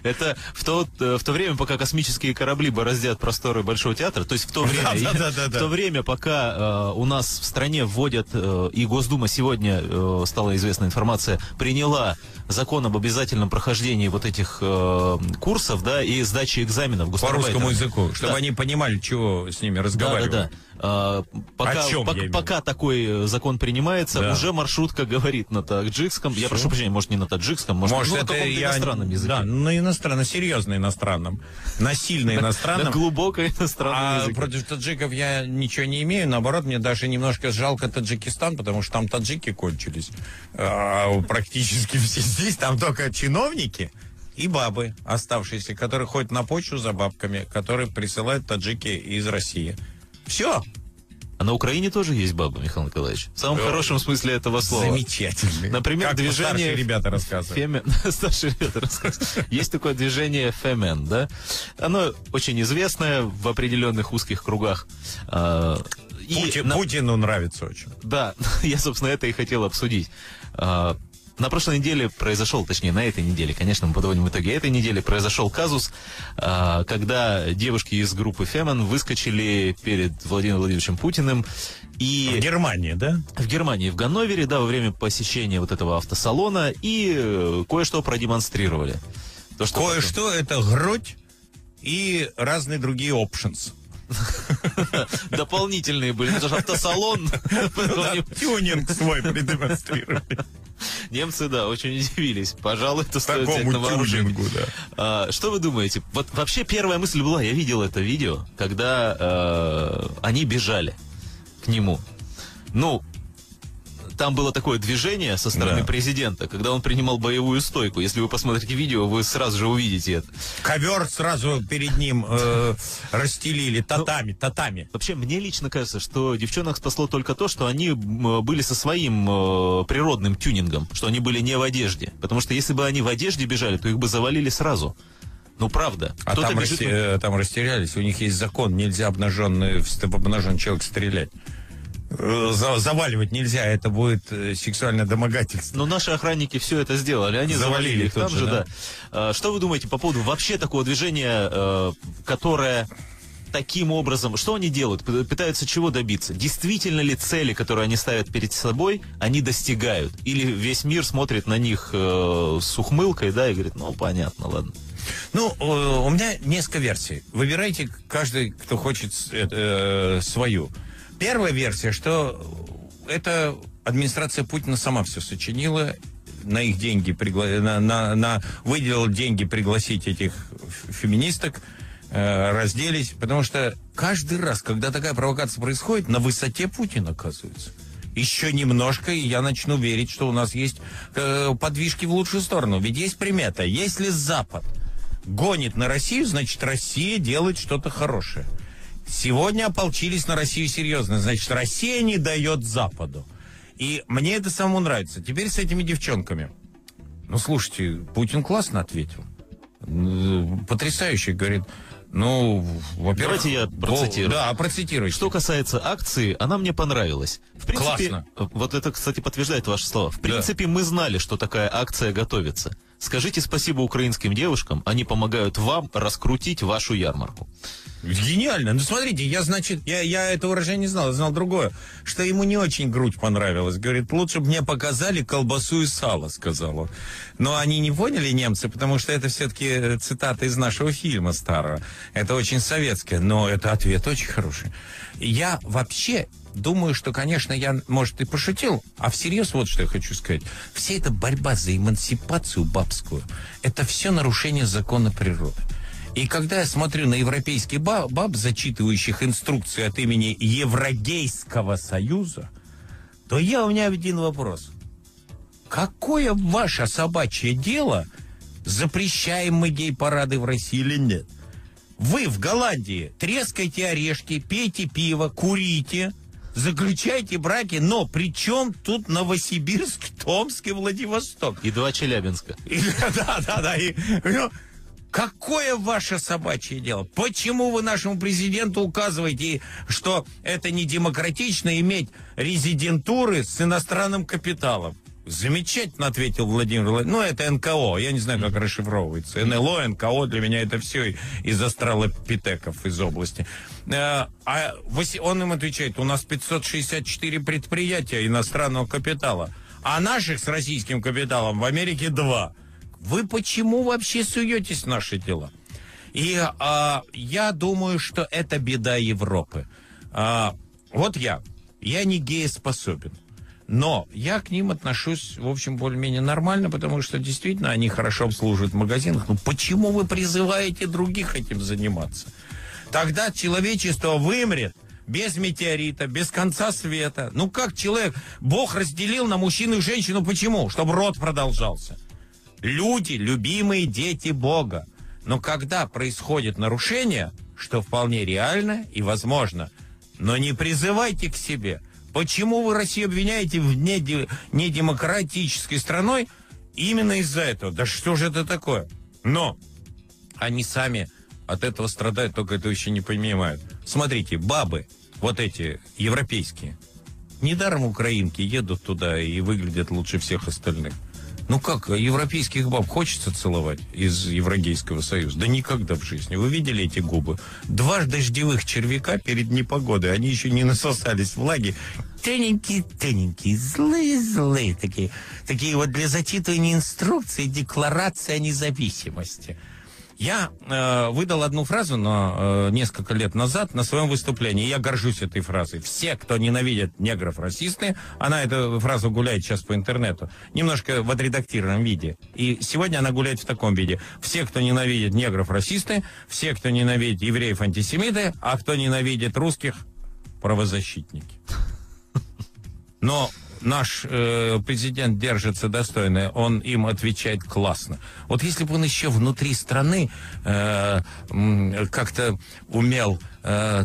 Это в то время, пока космические корабли бороздят просторы Большого театра, то есть в то время, пока у нас в стране вводят, и Госдума сегодня, стала известна информация, приняла закон об обязательном прохождении вот этих курсов, да, и сдачи экзаменов по русскому языку, чтобы они понимали, чего с ними разговаривать. Пока такой закон принимается, уже маршрутка говорит на таджикском. Что? Я прошу прощения, может, не на таджикском, может на каком-то иностранном языке. Да, на иностранном, серьезно иностранном, насильно иностранном. На глубоко иностранном языке. Против таджиков я ничего не имею, наоборот, мне даже немножко жалко Таджикистан, потому что там таджики кончились. Практически все здесь, там только чиновники и бабы оставшиеся, которые ходят на почту за бабками, которые присылают таджики из России. Все. А на Украине тоже есть бабы, Михаил Николаевич. В самом хорошем смысле этого слова. Замечательно. Например, как движение... старшие ребята рассказывают. Старшие ребята рассказывают. Есть такое движение «фемен», да? Оно очень известное в определенных узких кругах. Путину нравится очень. Да, я, собственно, это и хотел обсудить. На прошлой неделе произошел, точнее, на этой неделе, конечно, мы подводим итоги этой недели, произошел казус, когда девушки из группы «Фемен» выскочили перед Владимиром Владимировичем Путиным. И... В Германии, да? В Германии, в Ганновере, да, во время посещения вот этого автосалона, и кое-что продемонстрировали. Кое-что – это грудь и разные другие опшенс. Дополнительные были, это же автосалон. Тюнинг свой продемонстрировали. Немцы, да, очень удивились. Пожалуй, это стоит взять на вооружение. Что вы думаете? Вот вообще первая мысль была, я видел это видео, когда они бежали к нему. Ну, там было такое движение со стороны президента, когда он принимал боевую стойку. Если вы посмотрите видео, вы сразу же увидите это. Ковер сразу перед ним расстелили. Татами. Вообще, мне лично кажется, что девчонок спасло только то, что они были со своим природным тюнингом, что они были не в одежде. Потому что если бы они в одежде бежали, то их бы завалили сразу. Ну, правда. А там, там растерялись. У них есть закон. Нельзя обнаженный человек стрелять. Заваливать нельзя, это будет сексуальное домогательство. Но наши охранники все это сделали, они завалили их там же, да. Что вы думаете по поводу вообще такого движения, которое таким образом... Что они делают? Пытаются чего добиться? Действительно ли цели, которые они ставят перед собой, они достигают? Или весь мир смотрит на них с ухмылкой, да, и говорит, ну, понятно, ладно. Ну, у меня несколько версий. Выбирайте каждый, кто хочет, свою. Первая версия, что это администрация Путина сама все сочинила, на их деньги выделила деньги пригласить этих феминисток, разделись, потому что каждый раз, когда такая провокация происходит, на высоте Путин оказывается. Еще немножко, и я начну верить, что у нас есть подвижки в лучшую сторону. Ведь есть примета, если Запад гонит на Россию, значит Россия делает что-то хорошее. Сегодня ополчились на Россию серьезно. Значит, Россия не дает Западу. И мне это самому нравится. Теперь с этими девчонками. Ну, слушайте, Путин классно ответил. Потрясающе, говорит. Ну, во-первых... Давайте я процитирую. Да, процитируйте. Что касается акции, она мне понравилась. В принципе, классно. Вот это, кстати, подтверждает ваши слова. В принципе, да, мы знали, что такая акция готовится. Скажите спасибо украинским девушкам, они помогают вам раскрутить вашу ярмарку. Гениально. Ну, смотрите, я это выражение не знал, я знал другое. Что ему не очень грудь понравилась. Говорит, лучше бы мне показали колбасу и сало, сказала. Но они не поняли, немцы, потому что это все-таки цитата из нашего фильма старого. Это очень советское, но это ответ очень хороший. Я вообще думаю, что, конечно, я, может, и пошутил, а всерьез вот что я хочу сказать. Вся эта борьба за эмансипацию бабскую, это все нарушение закона природы. И когда я смотрю на европейских баб, зачитывающих инструкции от имени Еврогейского союза, то у меня один вопрос. Какое ваше собачье дело, запрещаем мы гей-парады в России или нет? Вы в Голландии трескайте орешки, пейте пиво, курите, заключайте браки, но при чем тут Новосибирск, Томск и Владивосток? И два Челябинска. Да. Какое ваше собачье дело? Почему вы нашему президенту указываете, что это не демократично иметь резидентуры с иностранным капиталом? Замечательно ответил Владимир Владимирович. Ну, это НКО. Я не знаю, как расшифровывается. НЛО, НКО. Для меня это все из австралопитеков, из области. А он им отвечает, у нас 564 предприятия иностранного капитала, а наших с российским капиталом в Америке 2. Вы почему вообще суетесь в наши дела? И я думаю, что это беда Европы. Я не гееспособен. Но я к ним отношусь, в общем, более-менее нормально, потому что действительно они хорошо обслуживают в магазинах. Ну почему вы призываете других этим заниматься? Тогда человечество вымрет без метеорита, без конца света. Ну как человек? Бог разделил на мужчину и женщину. Почему? Чтобы род продолжался. Люди, любимые дети Бога. Но когда происходит нарушение, что вполне реально и возможно, но не призывайте к себе. Почему вы Россию обвиняете в недемократической страной именно из-за этого? Да что же это такое? Но они сами от этого страдают, только это еще не понимают. Смотрите, бабы, вот эти европейские, недаром украинки едут туда и выглядят лучше всех остальных. Ну как, европейских баб хочется целовать из Еврогейского союза? Да никогда в жизни. Вы видели эти губы? Два дождевых червяка перед непогодой. Они еще не насосались влаги. Тоненькие, злые такие. Такие вот для зачитывания инструкций, декларации о независимости. Я выдал одну фразу несколько лет назад на своем выступлении. Я горжусь этой фразой. Все, кто ненавидит негров, расисты, она эту фразу гуляет сейчас по интернету, немножко в отредактированном виде. И сегодня она гуляет в таком виде. Все, кто ненавидит негров, расисты, все, кто ненавидит евреев, антисемиты, а кто ненавидит русских, правозащитники. Но наш президент держится достойно, он им отвечает классно. Вот если бы он еще внутри страны как-то умел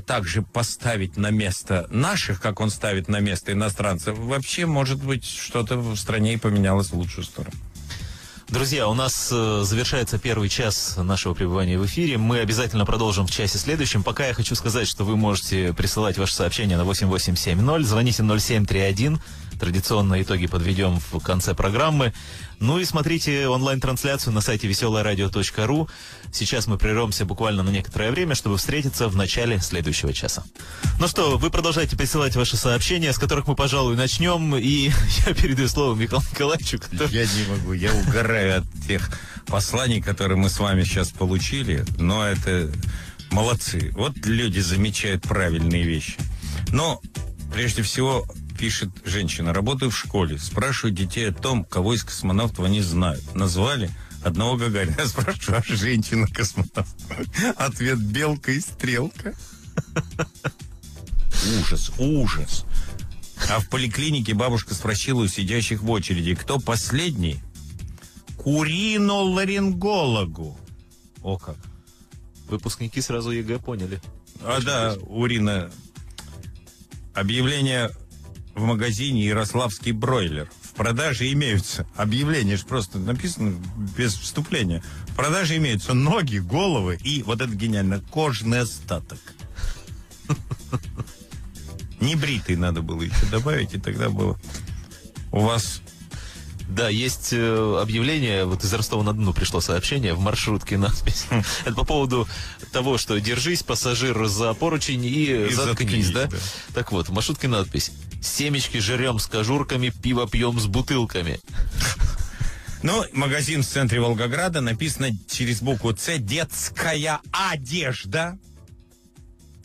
также поставить на место наших, как он ставит на место иностранцев, вообще, может быть, что-то в стране и поменялось в лучшую сторону. Друзья, у нас завершается первый час нашего пребывания в эфире. Мы обязательно продолжим в часе следующем. Пока я хочу сказать, что вы можете присылать ваши сообщения на 8870, звоните 0731. Традиционно итоги подведем в конце программы. Ну и смотрите онлайн-трансляцию на сайте веселорадио.ру. Сейчас мы прервемся буквально на некоторое время, чтобы встретиться в начале следующего часа. Ну что, вы продолжаете присылать ваши сообщения, с которых мы, пожалуй, начнем. И я передаю слово Михаилу Николаевичу. Я не могу, я угораю от тех посланий, которые мы с вами сейчас получили. Но это молодцы. Вот люди замечают правильные вещи. Но прежде всего... Пишет женщина. Работаю в школе. Спрашиваю детей о том, кого из космонавтов они знают. Назвали одного Гагарина. Я спрашиваю, а женщина-космонавт? Ответ: белка и стрелка. Ужас. А в поликлинике бабушка спросила у сидящих в очереди, кто последний? Куриноларингологу. О как. Выпускники сразу ЕГЭ поняли. А, да, Урина. Объявление в магазине «Ярославский бройлер». В продаже имеются, объявление же просто написано без вступления, в продаже имеются ноги, головы и, вот это гениально, кожный остаток. Небритый надо было еще добавить, и тогда было у вас... Да, есть объявление, вот из Ростова-на-Дону пришло сообщение, в маршрутке надпись. Это по поводу того, что «Держись, пассажир, за поручень и заткнись», да? Да? Так вот, в маршрутке надпись «Семечки жрем с кожурками, пиво пьем с бутылками». Ну, магазин в центре Волгограда, написано через букву «Ц» «Детская одежда».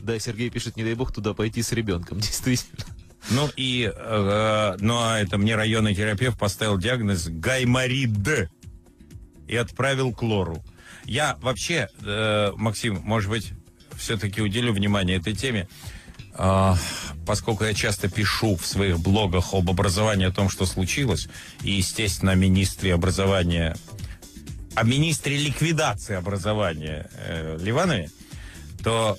Да, Сергей пишет, не дай бог туда пойти с ребенком, действительно. Ну, и, а это мне районный терапевт поставил диагноз гайморид и отправил к лору. Я вообще, Максим, может быть, все-таки уделю внимание этой теме, поскольку я часто пишу в своих блогах об образовании, о том, что случилось, и, естественно, о министре образования, о министре ликвидации образования Ливанове, то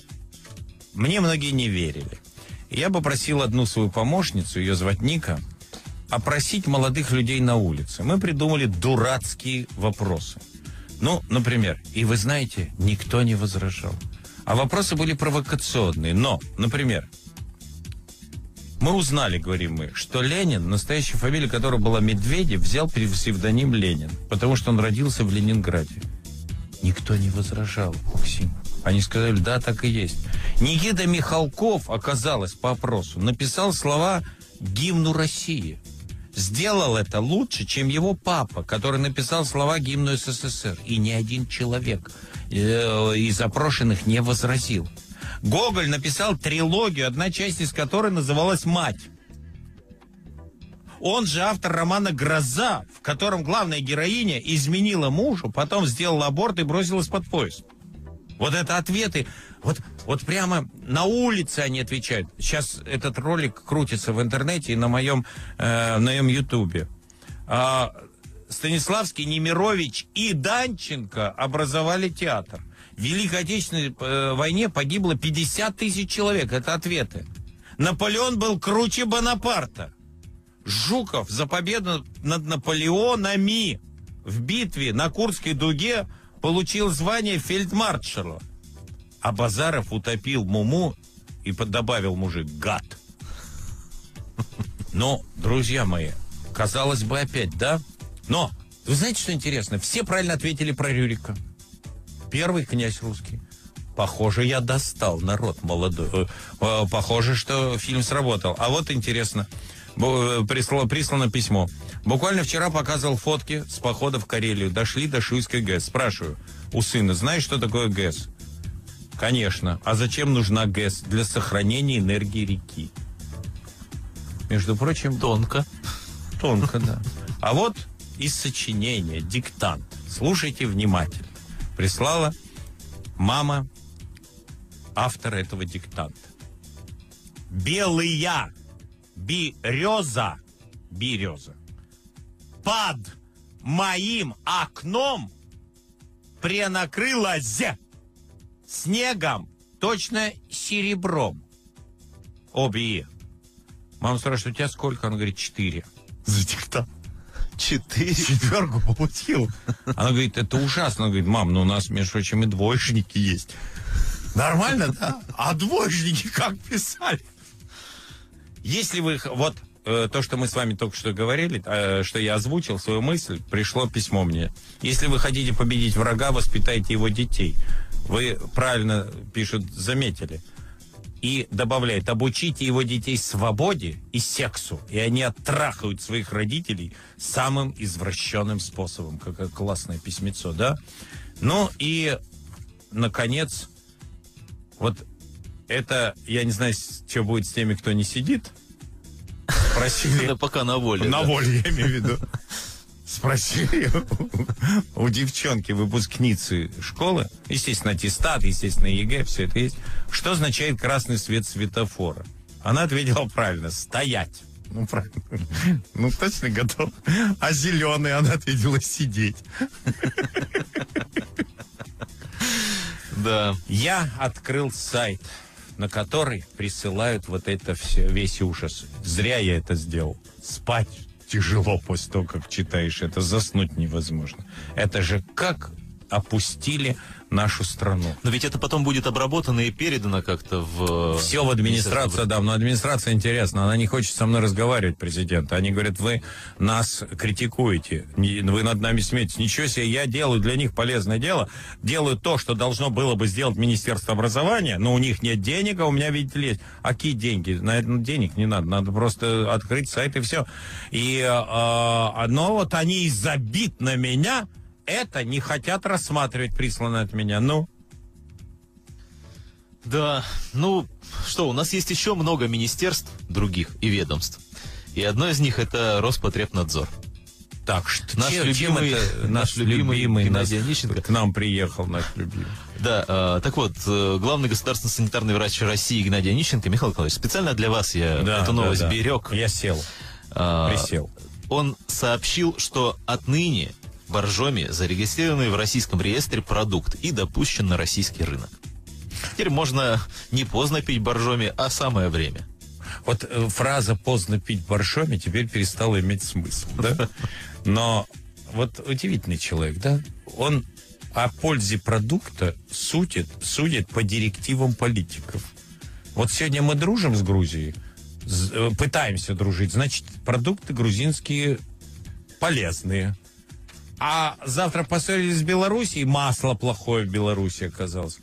мне многие не верили. Я бы просил одну свою помощницу, ее звать Ника, опросить молодых людей на улице. Мы придумали дурацкие вопросы. Ну, например, и вы знаете, никто не возражал. А вопросы были провокационные. Но, например, мы узнали, говорим мы, что Ленин, настоящая фамилия которого была Медведев, взял псевдоним Ленин, потому что он родился в Ленинграде. Никто не возражал, Максим. Они сказали, да, так и есть. Никита Михалков, оказалось, по опросу, написал слова «Гимну России». Сделал это лучше, чем его папа, который написал слова «Гимну СССР». И ни один человек из опрошенных не возразил. Гоголь написал трилогию, одна часть из которой называлась «Мать». Он же автор романа «Гроза», в котором главная героиня изменила мужу, потом сделала аборт и бросилась под поезд. Вот это ответы, вот прямо на улице они отвечают. Сейчас этот ролик крутится в интернете и на моем ютубе. Станиславский, Немирович и Данченко образовали театр. В Великой Отечественной войне погибло 50 тысяч человек. Это ответы. Наполеон был круче Бонапарта. Жуков за победу над Наполеонами в битве на Курской дуге получил звание фельдмаршала. А Базаров утопил Муму и добавил мужик «гад». Но, друзья мои, казалось бы, опять, да? Но, вы знаете, что интересно? Все правильно ответили про Рюрика. Первый князь русский. Похоже, я достал народ молодой. Похоже, что фильм сработал. А вот интересно, прислано письмо. Буквально вчера показывал фотки с похода в Карелию. Дошли до Шуйской ГЭС. Спрашиваю у сына, знаешь, что такое ГЭС? Конечно. А зачем нужна ГЭС? Для сохранения энергии реки. Между прочим... Тонко. Тонко, да. А вот из сочинения «Диктант». Слушайте внимательно. Прислала мама автора этого диктанта. Белые береза. Береза. Под моим окном пренакрылась снегом, точно серебром. Обе. Мама спрашивает, у тебя сколько? Он говорит, 4. За диктант. 4? 4-ку получил. Она говорит, это ужасно. Она говорит, мам, ну у нас, между прочим, и двоечники есть. Нормально, да? А двоечники как писали? Если вы их... Вот... То, что мы с вами только что говорили, что я озвучил свою мысль, пришло письмо мне. Если вы хотите победить врага, воспитайте его детей. Вы правильно, пишут, заметили. И добавляет, обучите его детей свободе и сексу. И они оттрахают своих родителей самым извращенным способом. Какое классное письмецо, да? Ну и, наконец, вот это, я не знаю, что будет с теми, кто не сидит. Спросили... Да пока на воле. На воле, я имею в виду. Спросили у девчонки, выпускницы школы, естественно, аттестат, естественно, ЕГЭ, все это есть, что означает красный свет светофора. Она ответила правильно, стоять. Ну, правильно. Ну, точно готов. А зеленый, она ответила, сидеть. Да. Я открыл сайт на который присылают вот это все, весь ужас. Зря я это сделал. Спать тяжело после того, как читаешь это. Заснуть невозможно. Это же как опустили нашу страну. Но ведь это потом будет обработано и передано как-то в... Все в администрацию, да. Но администрация, интересно, она не хочет со мной разговаривать, президент. Они говорят, вы нас критикуете, вы над нами смеетесь. Ничего себе, я делаю для них полезное дело. Делаю то, что должно было бы сделать Министерство образования, но у них нет денег, а у меня, видите ли, есть. А какие деньги? На это денег не надо. Надо просто открыть сайт и все. И, но вот они из обид на меня... Это не хотят рассматривать присланное от меня. Ну. Да, ну что, у нас есть еще много министерств других и ведомств. И одно из них это Роспотребнадзор. Так, что наш любимый Геннадий Онищенко. К нам приехал наш любимый. Да, так вот, главный государственный санитарный врач России Геннадий Онищенко. Михаил Николаевич, специально для вас я эту новость берег. Я сел. Присел. Он сообщил, что отныне Боржоми зарегистрированный в российском реестре продукт и допущен на российский рынок. Теперь можно не поздно пить Боржоми, а самое время. Вот фраза «поздно пить Боржоми» теперь перестала иметь смысл, да? Но вот удивительный человек, да? Он о пользе продукта судит по директивам политиков. Вот сегодня мы дружим с Грузией, пытаемся дружить, значит, продукты грузинские полезные. А завтра поссорились с Белоруссией, масло плохое в Беларуси оказалось.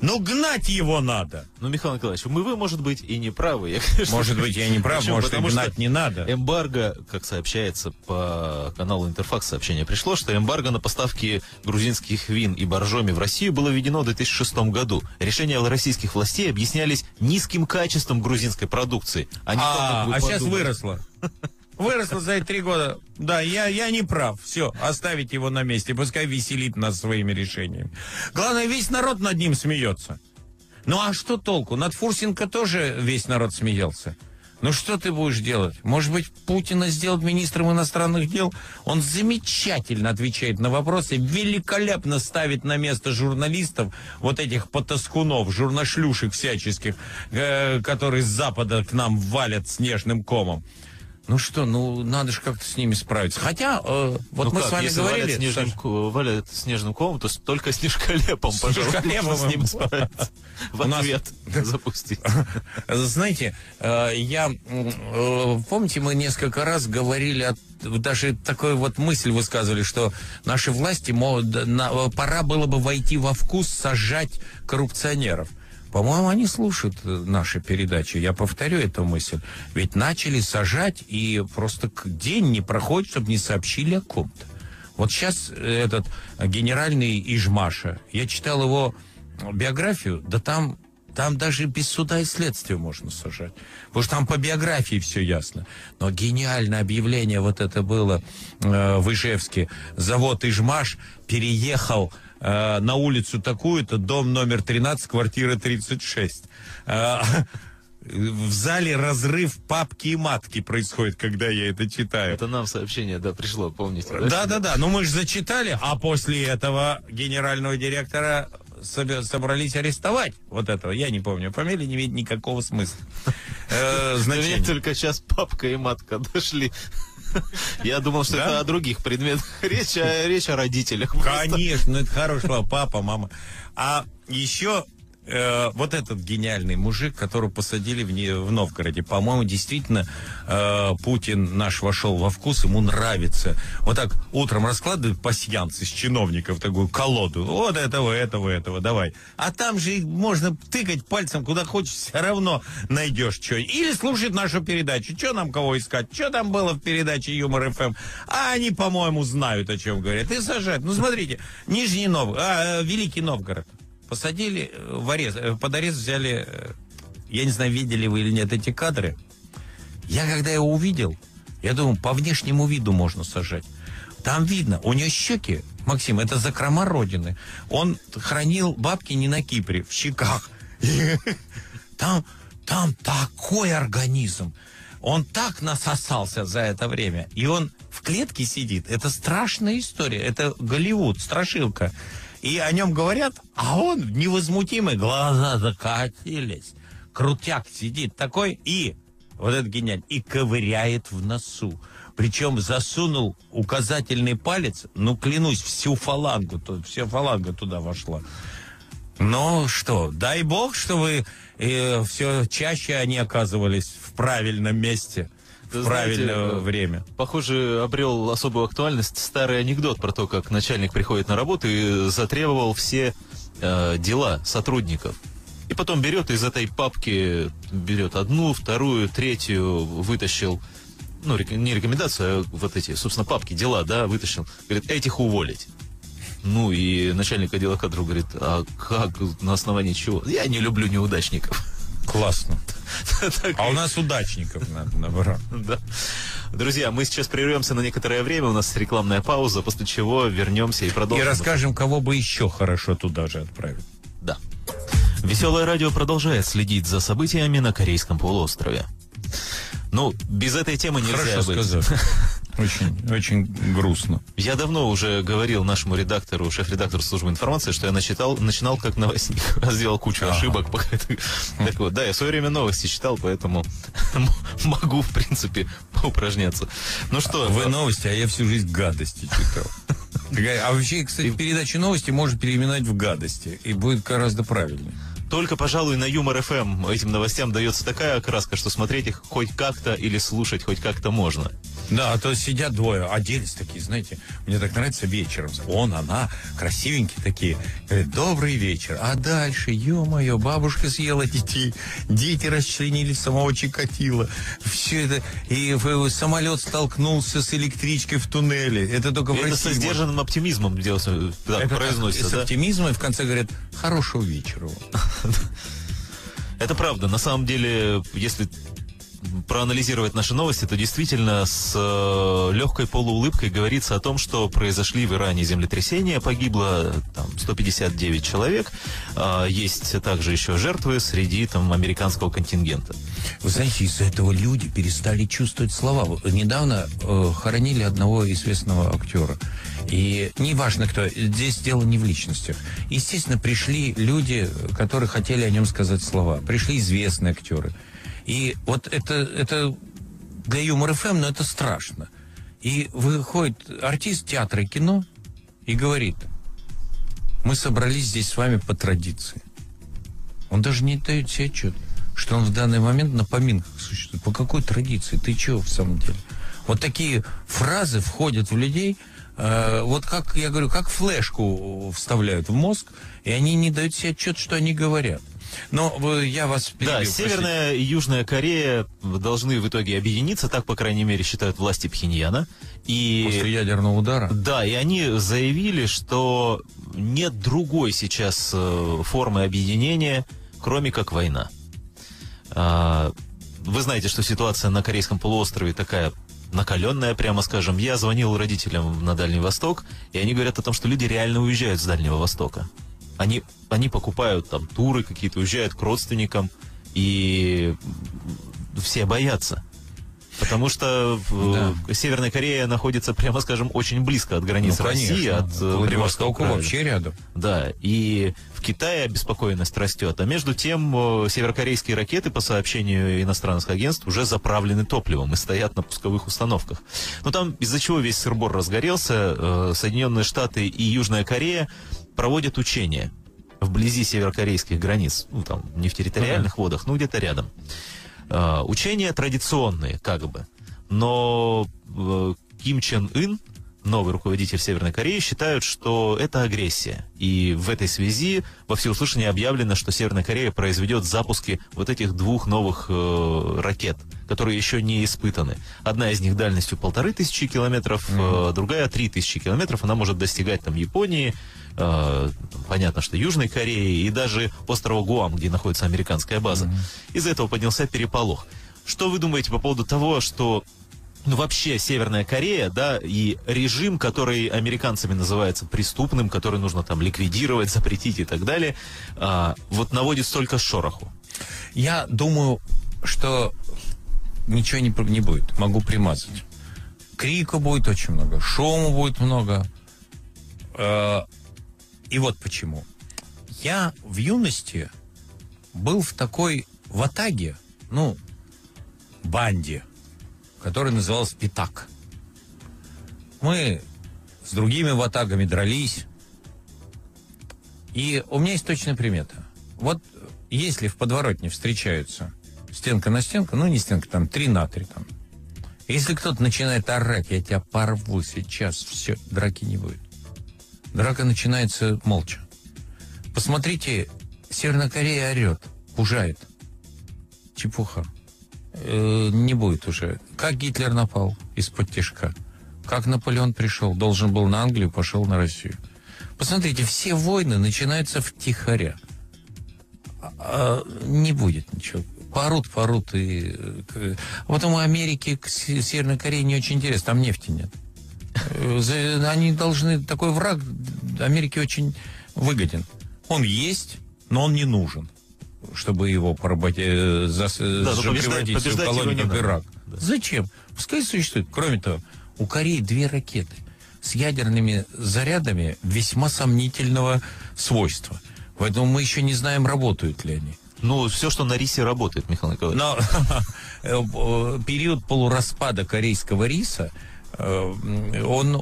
Но гнать его надо. Ну, Михаил Николаевич, вы, может быть, и не правы. Может быть, я не прав, почему? Может, потому и гнать не надо. Эмбарго, как сообщается по каналу Интерфакс, сообщение пришло, что эмбарго на поставки грузинских вин и боржоми в Россию было введено в 2006 году. Решения российских властей объяснялись низким качеством грузинской продукции. А сейчас выросло. Выросло за эти 3 года. Да, я не прав. Все, оставить его на месте. Пускай веселит нас своими решениями. Главное, весь народ над ним смеется. Ну а что толку? Над Фурсенко тоже весь народ смеялся. Ну что ты будешь делать? Может быть, Путина сделать министром иностранных дел? Он замечательно отвечает на вопросы, великолепно ставит на место журналистов, вот этих потаскунов, журношлюшек всяческих, которые с Запада к нам валят снежным комом. Ну что, надо же как-то с ними справиться. Хотя, вот мы как, с вами если говорили... валят снежным комом, то только снежколепом, пожалуйста, можно с ним справиться. В ответ запустить. Знаете, помните, мы несколько раз говорили о... Даже такую вот мысль высказывали, что наши власти, мол, пора было бы войти во вкус, сажать коррупционеров. По-моему, они слушают наши передачи. Я повторю эту мысль. Ведь начали сажать, и просто день не проходит, чтобы не сообщили о ком-то. Вот сейчас этот генеральный Ижмаша, я читал его биографию, да там даже без суда и следствия можно сажать. Потому что там по биографии все ясно. Но гениальное объявление вот это было в Ижевске. Завод «Ижмаш» переехал на улицу такую-то, дом номер 13, квартира 36. В зале разрыв папки и матки происходит, когда я это читаю. Это нам сообщение, да, пришло, помните. Да-да-да, но мы же зачитали, а после этого генерального директора собрались арестовать вот этого. Я не помню фамилии, не имеет никакого смысла. Значения. Мне только сейчас папка и матка дошли. Я думал, что это о других предметах. Речь о родителях. Конечно, это хорошего папа, мама. А еще вот этот гениальный мужик, которого посадили в Новгороде. По-моему, действительно, Путин наш вошел во вкус, ему нравится. Вот так утром раскладывают пасьянс из чиновников, такую колоду. Вот этого, давай. А там же можно тыкать пальцем куда хочешь, все равно найдешь что. Или слушать нашу передачу. Что нам кого искать? Что там было в передаче Юмор.ФМ? А они, по-моему, знают, о чем говорят. И сажают. Ну, смотрите, Великий Новгород. Посадили в арест, под арест взяли, я не знаю, видели вы или нет эти кадры. Я когда его увидел, я думаю, по внешнему виду можно сажать. Там видно, у него щеки, Максим, это закрома родины. Он хранил бабки не на Кипре, в щеках. Там такой организм. Он так насосался за это время. И он в клетке сидит. Это страшная история. Это Голливуд, страшилка. И о нем говорят, а он невозмутимый. Глаза закатились, крутяк сидит такой и, вот это гениально, и ковыряет в носу. Причем засунул указательный палец, ну, клянусь, вся фаланга туда вошла. Ну что, дай бог, что вы все чаще они оказывались в правильном месте. Правильное время. Похоже, обрел особую актуальность старый анекдот про то, как начальник приходит на работу и затребовал все дела сотрудников. И потом берет из этой папки, берет одну, вторую, третью, вытащил, ну, не рекомендацию, а вот эти, собственно, папки, дела, да, вытащил. Говорит, этих уволить. Ну, и начальник отдела кадров говорит, а как, на основании чего? Я не люблю неудачников. Классно. А у нас удачников надо набрать. Да. Друзья, мы сейчас прервемся на некоторое время. У нас рекламная пауза, после чего вернемся и продолжим. И расскажем, кого бы еще хорошо туда же отправить. Да. Веселое радио продолжает следить за событиями на Корейском полуострове. Ну, без этой темы нельзя быть. Хорошо сказать. Очень, очень грустно. Я давно уже говорил нашему редактору, шеф-редактору службы информации, что я начинал как новостник, сделал кучу ошибок. Так вот, да, я в свое время новости читал, поэтому могу, в принципе, поупражняться. Ну что? Вы новости, а я всю жизнь гадости читал. А вообще, кстати, передача новости можно переименовать в гадости, и будет гораздо правильнее. Только, пожалуй, на Юмор.ФМ этим новостям дается такая окраска, что смотреть их хоть как-то или слушать хоть как-то можно. Да, а то сидят двое, оделись такие, знаете, мне так нравится вечером. Он, она, красивенькие такие. Говорит, добрый вечер. А дальше, ё-моё, бабушка съела детей, дети расчленили самого Чикатило. Все это, и самолет столкнулся с электричкой в туннеле. Это только в России. Это со сдержанным оптимизмом делается, да, это произносится. С оптимизмом, и в конце говорят, хорошего вечера. Это правда. На самом деле, если проанализировать наши новости, то действительно с легкой полуулыбкой говорится о том, что произошли в Иране землетрясения, погибло там 159 человек. Есть также еще жертвы среди там американского контингента. Вы знаете, из-за этого люди перестали чувствовать слова. Недавно хоронили одного известного актера. И неважно кто, здесь дело не в личностях. Естественно, пришли люди, которые хотели о нем сказать слова. Пришли известные актеры. И вот это для Юмор.ФМ, но это страшно. И выходит артист театра и кино и говорит, мы собрались здесь с вами по традиции. Он даже не дает себе отчет, что он в данный момент на поминках существует. По какой традиции? Ты чего в самом деле? Вот такие фразы входят в людей, вот как, я говорю, как флешку вставляют в мозг, и они не дают себе отчет, что они говорят. Но я вас перебил. Да, Северная и Южная Корея должны в итоге объединиться, так, по крайней мере, считают власти Пхеньяна. И... после ядерного удара? Да, и они заявили, что нет другой сейчас формы объединения, кроме как война. Вы знаете, что ситуация на Корейском полуострове такая накаленная, прямо скажем. Я звонил родителям на Дальний Восток, и они говорят о том, что люди реально уезжают с Дальнего Востока. Они покупают там туры какие-то, уезжают к родственникам, и все боятся. Потому что да. Северная Корея находится, прямо скажем, очень близко от границы, ну, конечно, России, от Владивостока вообще рядом. Да, и в Китае обеспокоенность растет. А между тем, северокорейские ракеты, по сообщению иностранных агентств, уже заправлены топливом и стоят на пусковых установках. Но там из-за чего весь сыр-бор разгорелся, Соединенные Штаты и Южная Корея проводят учения вблизи северокорейских границ, ну там не в территориальных водах, но где-то рядом. Учения традиционные, как бы. Но Ким Чен Ын, новый руководитель Северной Кореи, считает, что это агрессия. И в этой связи во всеуслышание объявлено, что Северная Корея произведет запуски вот этих двух новых ракет, которые еще не испытаны. Одна из них дальностью 1500 километров, другая 3000 километров. Она может достигать там Японии, понятно, что Южной Кореи и даже острова Гуам, где находится американская база. Из-за этого поднялся переполох. Что вы думаете по поводу того, что вообще Северная Корея, да, и режим, который американцами называется преступным, который нужно там ликвидировать, запретить и так далее, вот наводит столько шороху? Я думаю, что ничего не будет. Могу примазать. Крика будет очень много, шума будет много. И вот почему. Я в юности был в такой ватаге, ну, банде, которая называлась «Пятак». Мы с другими ватагами дрались. И у меня есть точная примета. Вот если в подворотне встречаются стенка на стенку, ну не стенка, там 3 на 3 там. Если кто-то начинает орать, я тебя порву сейчас, все, драки не будет. Драка начинается молча. Посмотрите, Северная Корея орет, пужает. Чепуха. Не будет уже. Как Гитлер напал из-под тишка. Как Наполеон пришел, должен был на Англию, пошел на Россию. Посмотрите, все войны начинаются втихаря. Не будет ничего. Порут, и... Вот у Америки к Северной Корее не очень интересно, там нефти нет. Они должны... Такой враг Америке очень выгоден. Он есть, но он не нужен, чтобы его поработать, приводить в свою колонию в Ирак. Да. Зачем? Пускай существует. Кроме того, у Кореи 2 ракеты с ядерными зарядами весьма сомнительного свойства. Поэтому мы еще не знаем, работают ли они. Ну, все, что на рисе работает, Михаил Николаевич. Но период полураспада корейского риса, он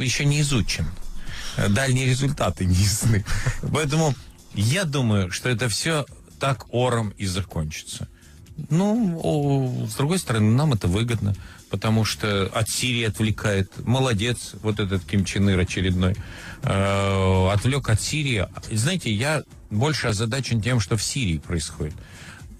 еще не изучен. Дальние результаты не ясны. Поэтому я думаю, что это все так ором и закончится. Ну, с другой стороны, нам это выгодно, потому что от Сирии отвлекает. Молодец, вот этот Ким Чен Ир очередной. Отвлек от Сирии. Знаете, я больше озадачен тем, что в Сирии происходит.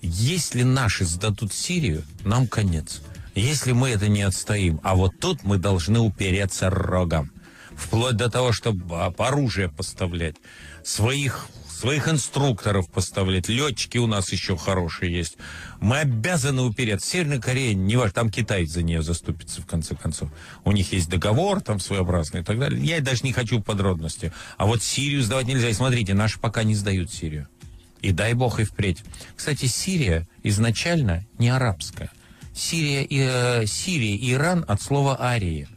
Если наши сдадут Сирию, нам конец. Если мы это не отстоим, а вот тут мы должны упереться рогом. Вплоть до того, чтобы оружие поставлять, своих инструкторов поставлять. Летчики у нас еще хорошие есть. Мы обязаны упереться. Северная Корея, не важно, там Китай за нее заступится, в конце концов. У них есть договор там своеобразный и так далее. Я даже не хочу подробности. А вот Сирию сдавать нельзя. И смотрите, наши пока не сдают Сирию. И дай бог и впредь. Кстати, Сирия изначально не арабская. Сирия и Иран от слова «арии».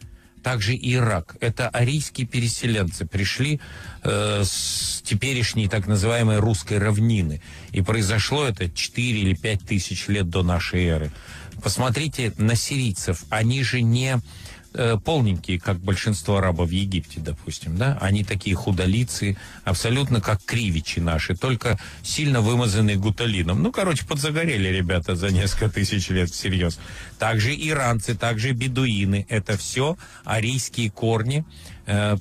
Также и Ирак. Это арийские переселенцы пришли с теперешней так называемой русской равнины. И произошло это 4 или 5 тысяч лет до нашей эры. Посмотрите на сирийцев. Они же не полненькие, как большинство арабов в Египте, допустим. Да? Они такие худолицы, абсолютно как кривичи наши, только сильно вымазанные гуталином. Ну, короче, подзагорели ребята за несколько тысяч лет всерьез. Также иранцы, также бедуины. Это все арийские корни,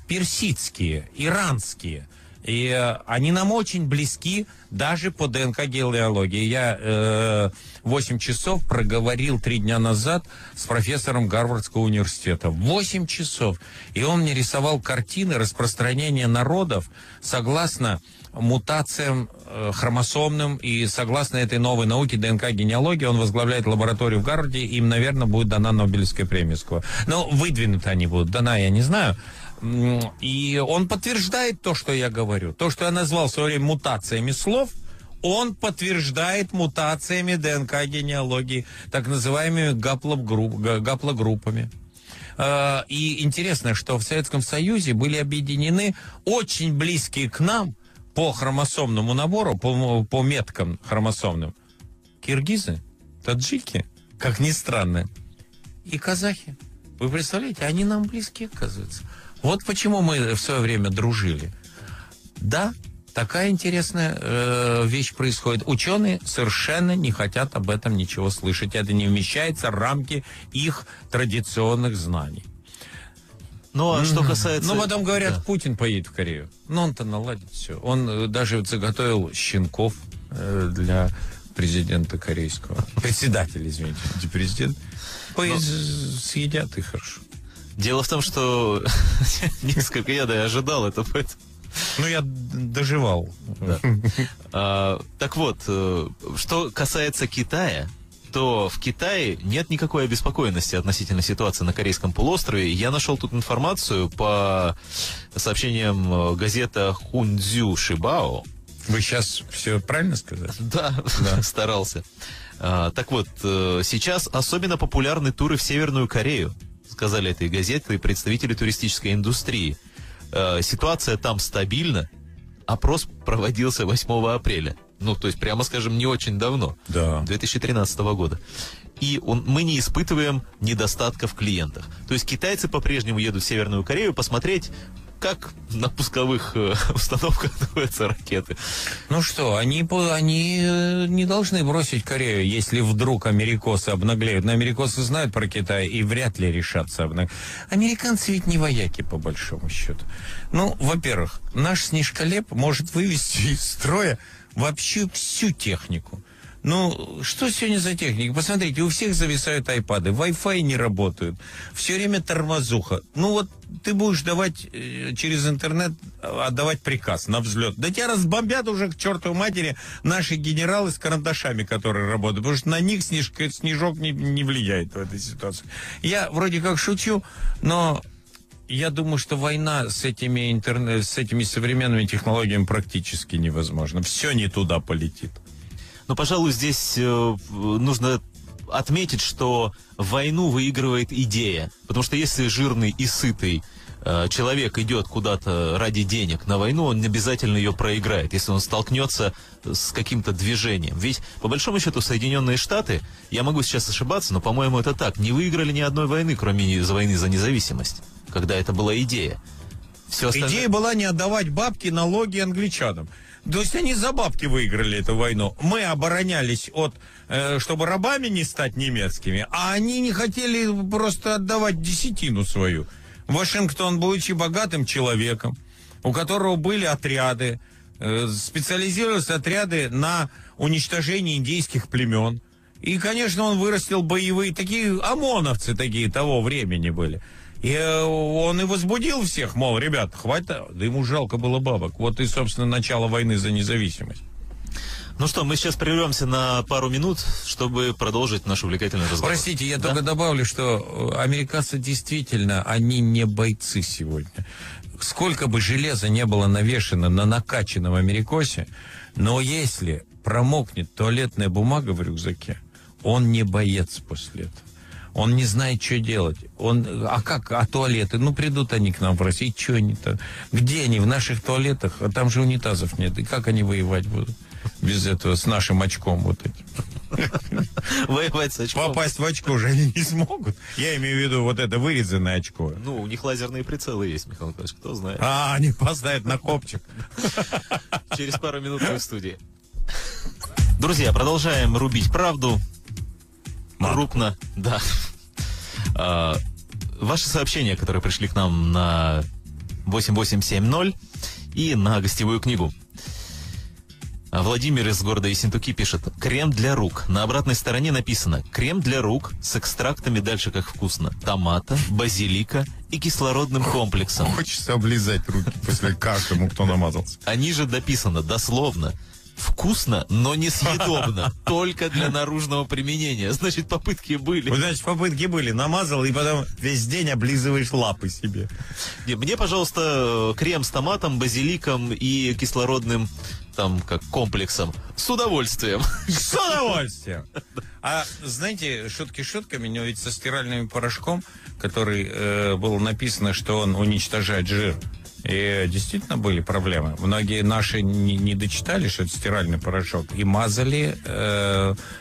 персидские, иранские. И они нам очень близки даже по ДНК-генеалогии. Я 8 часов проговорил 3 дня назад с профессором Гарвардского университета. 8 часов. И он мне рисовал картины распространения народов согласно мутациям хромосомным и согласно этой новой науке ДНК-генеалогии. Он возглавляет лабораторию в Гарварде. Им, наверное, будет дана Нобелевская премия скоро. Но выдвинуты они будут. Дана я не знаю. И он подтверждает то, что я говорю. То, что я назвал в свое время мутациями слов, он подтверждает мутациями ДНК-генеалогии, так называемыми гаплогруппами. И интересно, что в Советском Союзе были объединены очень близкие к нам по хромосомному набору, по меткам хромосомным, киргизы, таджики, как ни странно, и казахи. Вы представляете, они нам близки, оказывается. Вот почему мы в свое время дружили. Да, такая интересная вещь происходит. Ученые совершенно не хотят об этом ничего слышать. Это не вмещается в рамки их традиционных знаний. Ну, а что касается... Ну, потом говорят, да. Путин поедет в Корею. Но он-то наладит все. Он даже заготовил щенков для президента корейского. Председателя, извините. Президент. Съедят и хорошо. Дело в том, что несколько я ожидал это, поэтому... Ну, я доживал. Да. Так вот, что касается Китая, то в Китае нет никакой обеспокоенности относительно ситуации на Корейском полуострове. Я нашел тут информацию по сообщениям газеты «Хунцзю Шибао». Вы сейчас все правильно сказали? Да, старался. Так вот, сейчас особенно популярны туры в Северную Корею, сказали этой газеты и представители туристической индустрии. Ситуация там стабильна. Опрос проводился 8 апреля. Ну, то есть, прямо скажем, не очень давно. Да. 2013 года. И мы не испытываем недостатка в клиентах. То есть, китайцы по-прежнему едут в Северную Корею посмотреть, как на пусковых установках находятся ракеты. Ну что, они не должны бросить Корею, если вдруг америкосы обнаглеют. Но америкосы знают про Китай и вряд ли решатся обнаглеть. Американцы ведь не вояки, по большому счету. Ну, во-первых, наш снежколеп может вывести из строя вообще всю технику. Ну, что сегодня за техника? Посмотрите, у всех зависают айпады, Wi-Fi не работают, все время тормозуха. Ну вот ты будешь давать через интернет, отдавать приказ на взлет. Да тебя разбомбят уже к чертовой матери наши генералы с карандашами, которые работают, потому что на них снежок не влияет в этой ситуации. Я вроде как шучу, но... Я думаю, что война с этими современными технологиями практически невозможна. Все не туда полетит. Но, пожалуй, здесь нужно отметить, что войну выигрывает идея. Потому что если жирный и сытый человек идет куда-то ради денег на войну, он обязательно ее проиграет, если он столкнется с каким-то движением. Ведь, по большому счету, Соединенные Штаты, я могу сейчас ошибаться, но, по-моему, это так, не выиграли ни одной войны, кроме войны за независимость. Когда это была идея. Все остальное... Идея была не отдавать бабки, налоги англичанам. То есть они за бабки выиграли эту войну. Мы оборонялись от, чтобы рабами не стать немецкими, а они не хотели просто отдавать десятину свою. Вашингтон, будучи богатым человеком, у которого были отряды, специализировались отряды на уничтожении индейских племен. И, конечно, он вырастил боевые, такие ОМОНовцы такие того времени были. И он и возбудил всех, мол, ребят, хватит, да ему жалко было бабок. Вот и, собственно, начало войны за независимость. Ну что, мы сейчас прервемся на пару минут, чтобы продолжить наш увлекательный разговор. Простите, я только добавлю, что американцы действительно, они не бойцы сегодня. Сколько бы железа не было навешено на накачанном америкосе, но если промокнет туалетная бумага в рюкзаке, он не боец после этого. Он не знает, что делать. А туалеты? Ну, придут они к нам в Россию. И что они-то? Где они? В наших туалетах? А там же унитазов нет. И как они воевать будут? Без этого, с нашим очком вот этим. Воевать с очком? Попасть в очко же они не смогут. Я имею в виду вот это вырезанное очко. Ну, у них лазерные прицелы есть, Михаил Николаевич, кто знает. А, они поставят на копчик. Через пару минут мы в студии. Друзья, продолжаем рубить правду. Крупно, да. Ваши сообщения, которые пришли к нам на 8870 и на гостевую книгу. Владимир из города Ессентуки пишет: крем для рук. На обратной стороне написано: крем для рук с экстрактами, дальше как вкусно, томата, базилика и кислородным комплексом. Хочется облизать руки после каждому, кто намазался. А ниже дописано, дословно: вкусно, но несъедобно. Только для наружного применения. Значит, попытки были. Значит, попытки были. Намазал, и потом весь день облизываешь лапы себе. Мне, пожалуйста, крем с томатом, базиликом и кислородным там как комплексом. С удовольствием. С удовольствием. А знаете, шутки шутками, но ведь со стиральным порошком, который было написано, что он уничтожает жир. И действительно были проблемы. Многие наши не дочитали, что это стиральный порошок, и мазали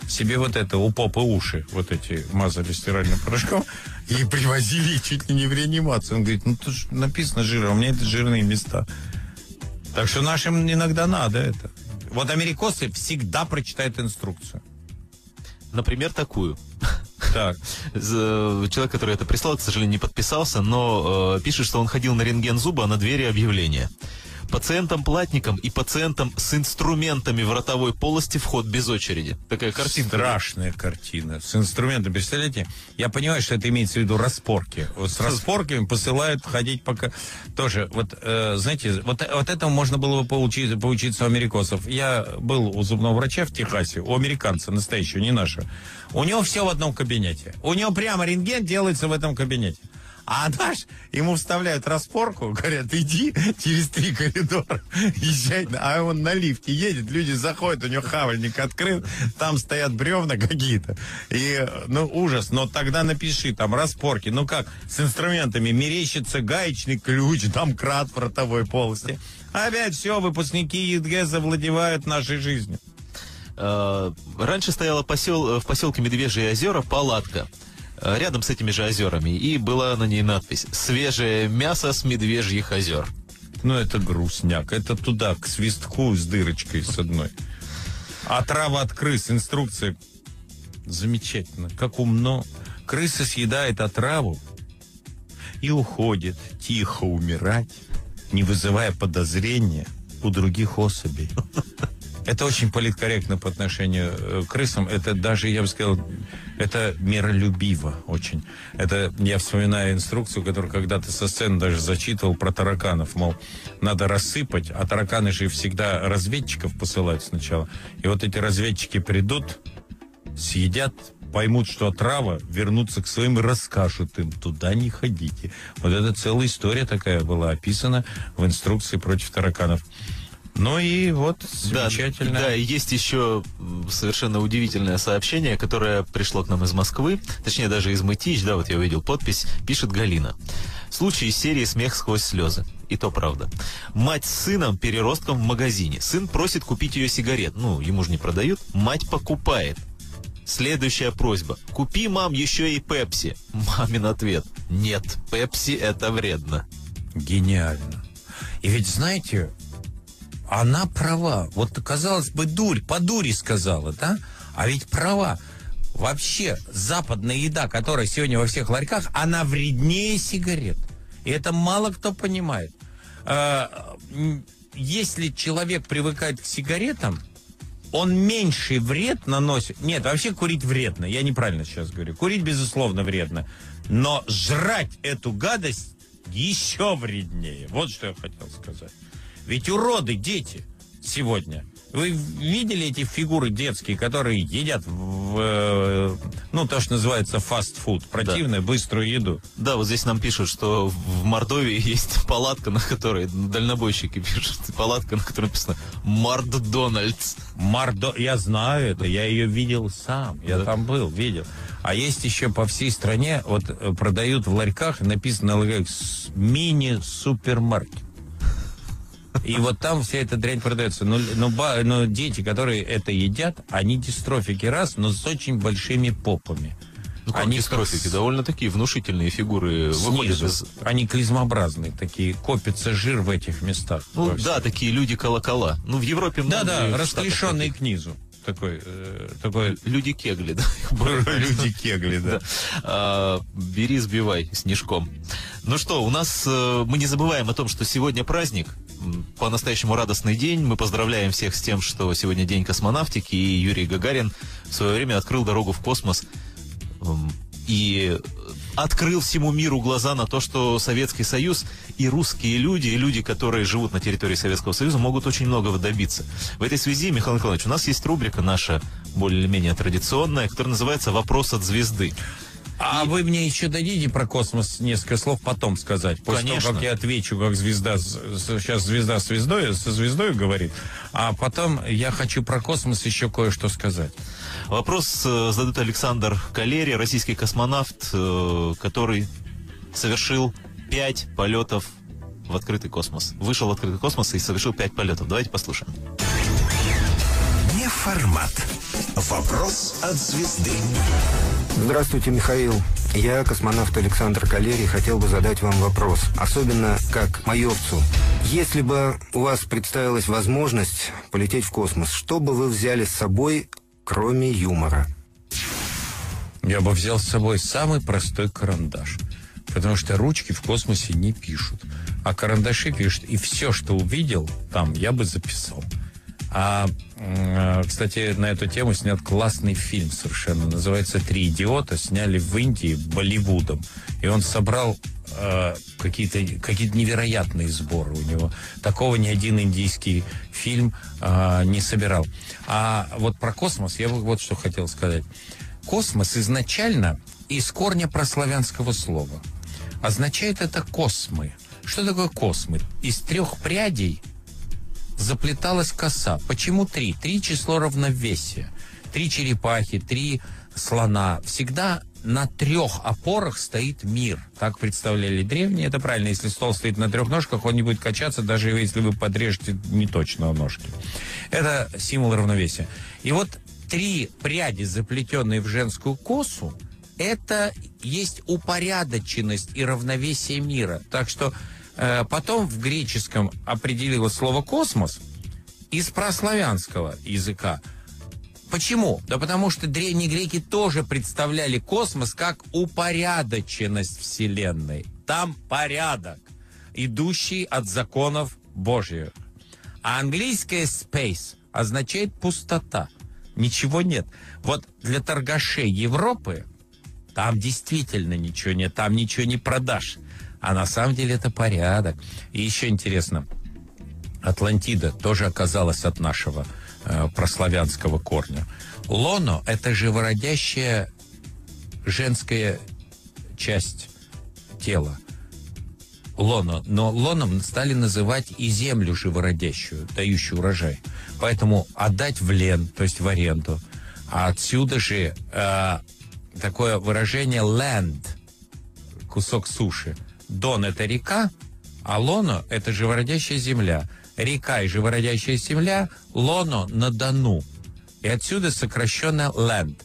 себе вот это, у попы уши, вот эти мазали стиральным порошком, и привозили чуть ли не в реанимацию. Он говорит, ну тут написано жир, а у меня это жирные места. Так что нашим иногда надо это. Вот америкосы всегда прочитают инструкцию. Например, такую. Так. Человек, который это прислал, к сожалению, не подписался, но пишет, что он ходил на рентген зуба, а на двери объявление: пациентам-платникам и пациентам с инструментами в ротовой полости вход без очереди. Такая картинка. Страшная картина. С инструментами, представляете? Я понимаю, что это имеется в виду распорки. Вот с распорками посылают ходить пока... Тоже, вот, знаете, вот этому можно было бы поучиться у америкосов. Я был у зубного врача в Техасе, у американца настоящего, не нашего. У него все в одном кабинете. У него прямо рентген делается в этом кабинете. А наш, ему вставляют распорку, говорят, иди через 3 коридора, езжай, а он на лифте едет, люди заходят, у него хавальник открыт, там стоят бревна какие-то, и, ну, ужас, но тогда напиши, там, распорки, ну, как, с инструментами, мерещится гаечный ключ, там, крат в ротовой полости, опять все, выпускники ЕГЭ завладевают нашей жизнью. Раньше стояла в поселке Медвежьи озера палатка рядом с этими же озерами, и была на ней надпись «Свежее мясо с Медвежьих озер». Ну, это грустняк. Это туда, к свистку с дырочкой с одной. Отрава от крыс. Инструкция. Замечательно. Как умно. Крыса съедает отраву и уходит тихо умирать, не вызывая подозрения у других особей. Это очень политкорректно по отношению к крысам. Это даже, я бы сказал, это миролюбиво очень. Это я вспоминаю инструкцию, которую когда-то со сцены даже зачитывал про тараканов. Мол, надо рассыпать, а тараканы же всегда разведчиков посылают сначала. И вот эти разведчики придут, съедят, поймут, что отрава, вернутся к своим и расскажут им, туда не ходите. Вот это целая история такая была описана в инструкции против тараканов. Ну и вот замечательно. Да, есть еще совершенно удивительное сообщение, которое пришло к нам из Москвы, точнее даже из Мытищ, да, вот я увидел подпись, пишет Галина. Случай из серии «Смех сквозь слезы». И то правда. Мать с сыном, переростком в магазине. Сын просит купить ее сигарет. Ну, ему же не продают. Мать покупает. Следующая просьба. «Купи, мам, еще и пепси». Мамин ответ. «Нет, пепси это вредно». Гениально. И ведь, знаете... Она права. Вот, казалось бы, дурь, по дури сказала, да? А ведь права. Вообще, западная еда, которая сегодня во всех ларьках, она вреднее сигарет. И это мало кто понимает. Если человек привыкает к сигаретам, он меньший вред наносит... Нет, вообще курить вредно. Я неправильно сейчас говорю. Курить, безусловно, вредно. Но жрать эту гадость еще вреднее. Вот что я хотел сказать. Ведь уроды дети сегодня. Вы видели эти фигуры детские, которые едят, ну, то, что называется фастфуд, противную, да, быструю еду? Да, вот здесь нам пишут, что в Мордовии есть палатка, на которой дальнобойщики пишут, палатка, на которой написано «Морддональдс». Я знаю это, я ее видел сам, я там был, видел. А есть еще по всей стране, вот продают в ларьках, написано на ларьках «мини-супермаркет». И вот там вся эта дрянь продается. Но дети, которые это едят, они дистрофики раз, но с очень большими попами. Ну, они дистрофики, довольно такие внушительные фигуры. Снизу. Они клизмообразные такие, копится жир в этих местах. Ну да, такие люди-колокола. Ну в Европе... Да, расклешенные к низу. Такой... Люди-кегли, да? Люди-кегли, да. Бери, сбивай снежком. Ну что, у нас... Мы не забываем о том, что сегодня праздник. По-настоящему радостный день. Мы поздравляем всех с тем, что сегодня день космонавтики, и Юрий Гагарин в свое время открыл дорогу в космос и открыл всему миру глаза на то, что Советский Союз и русские люди, и люди, которые живут на территории Советского Союза, могут очень многого добиться. В этой связи, Михаил Николаевич, у нас есть рубрика наша, более-менее традиционная, которая называется «Вопрос от звезды». А вы мне еще дадите про космос несколько слов потом сказать? После того, как я отвечу, как звезда... Сейчас звезда со звездой говорит. А потом я хочу про космос еще кое-что сказать. Вопрос задает Александр Калери, российский космонавт, который совершил 5 полетов в открытый космос. Вышел в открытый космос и совершил 5 полетов. Давайте послушаем. Неформат. Вопрос от звезды. Здравствуйте, Михаил. Я, космонавт Александр Калери, хотел бы задать вам вопрос. Особенно как майорцу. Если бы у вас представилась возможность полететь в космос, что бы вы взяли с собой, кроме юмора? Я бы взял с собой самый простой карандаш. Потому что ручки в космосе не пишут. А карандаши пишут. И все, что увидел там, я бы записал. А, кстати, на эту тему снят классный фильм совершенно. Называется «Три идиота». Сняли в Индии Болливудом. И он собрал какие-то невероятные сборы у него. Такого ни один индийский фильм не собирал. А вот про космос я вот что хотел сказать. Космос изначально из корня прославянского слова. Означает это «космы». Что такое «космы»? Из 3 прядей заплеталась коса. Почему 3? 3 число равновесия. 3 черепахи, 3 слона. Всегда на трех опорах стоит мир. Так представляли древние. Это правильно. Если стол стоит на трех ножках, он не будет качаться, даже если вы подрежете не точно ножки. Это символ равновесия. И вот три пряди, заплетенные в женскую косу, это есть упорядоченность и равновесие мира. Так что потом в греческом определилось слово «космос» из прославянского языка. Почему? Да потому что древние греки тоже представляли космос как упорядоченность Вселенной. Там порядок, идущий от законов Божьих. А английское «space» означает «пустота». Ничего нет. Вот для торгашей Европы там действительно ничего нет, там ничего не продашь. А на самом деле это порядок. И еще интересно, Атлантида тоже оказалась от нашего прославянского корня. Лоно – это живородящая женская часть тела. Лоно. Но лоном стали называть и землю живородящую, дающую урожай. Поэтому отдать в лен, то есть в аренду. А отсюда же такое выражение land, кусок суши. Дон – это река, а лоно – это живородящая земля. Река и живородящая земля, лоно на Дону. И отсюда сокращенно land.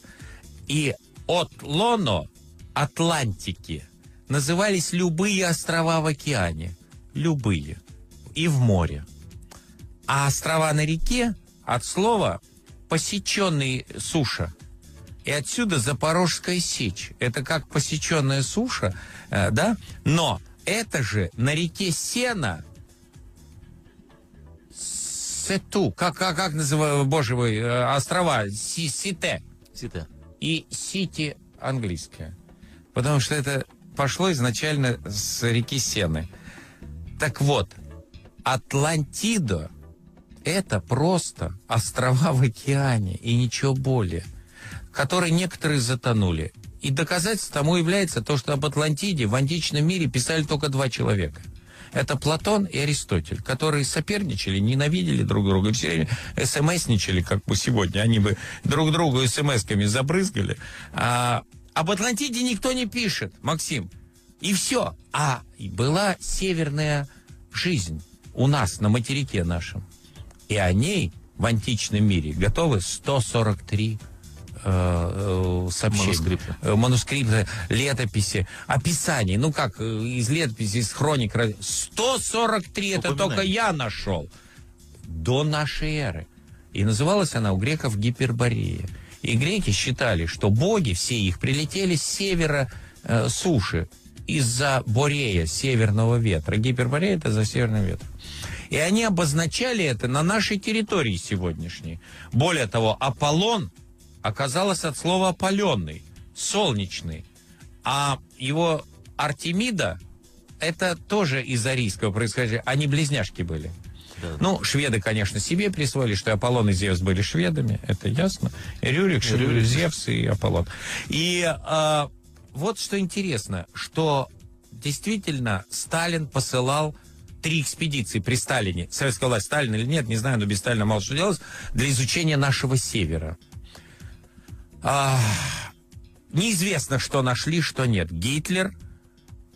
И от лоно Атлантики назывались любые острова в океане. Любые. И в море. А острова на реке от слова «посеченный суша». И отсюда Запорожская сечь. Это как посеченная суша, да? Но это же на реке Сена Сету. Как называют, боже мой, острова? Сите. Сите. И Сити английское. Потому что это пошло изначально с реки Сены. Так вот, Атлантида – это просто острова в океане и ничего более, которые некоторые затонули. И доказательством тому является то, что об Атлантиде в античном мире писали только два человека. Это Платон и Аристотель, которые соперничали, ненавидели друг друга, все время смсничали, как бы сегодня. Они бы друг другу смс-ками забрызгали. А об Атлантиде никто не пишет, Максим. И все. А была северная жизнь у нас, на материке нашем. И о ней в античном мире готовы 143 сообщений, манускрипты, летописи, описаний. Ну как, из летописи, из хроник. 143, это только я нашел. До нашей эры. И называлась она у греков Гиперборея. И греки считали, что боги, все их, прилетели с севера суши. Из-за Борея, северного ветра. Гиперборея – это за северным ветром. И они обозначали это на нашей территории сегодняшней. Более того, Аполлон оказалось от слова «опаленный», «солнечный». А его Артемида, это тоже из арийского происхождения. Они близняшки были. Да. Ну, шведы, конечно, себе присвоили, что Аполлон и Зевс были шведами, это ясно. Рюрик, Зевс и Аполлон. И вот что интересно, что действительно Сталин посылал 3 экспедиции при Сталине. Советская власть, Сталин или нет, не знаю, но без Сталина мало что делалось, для изучения нашего севера. Неизвестно, что нашли, что нет. Гитлер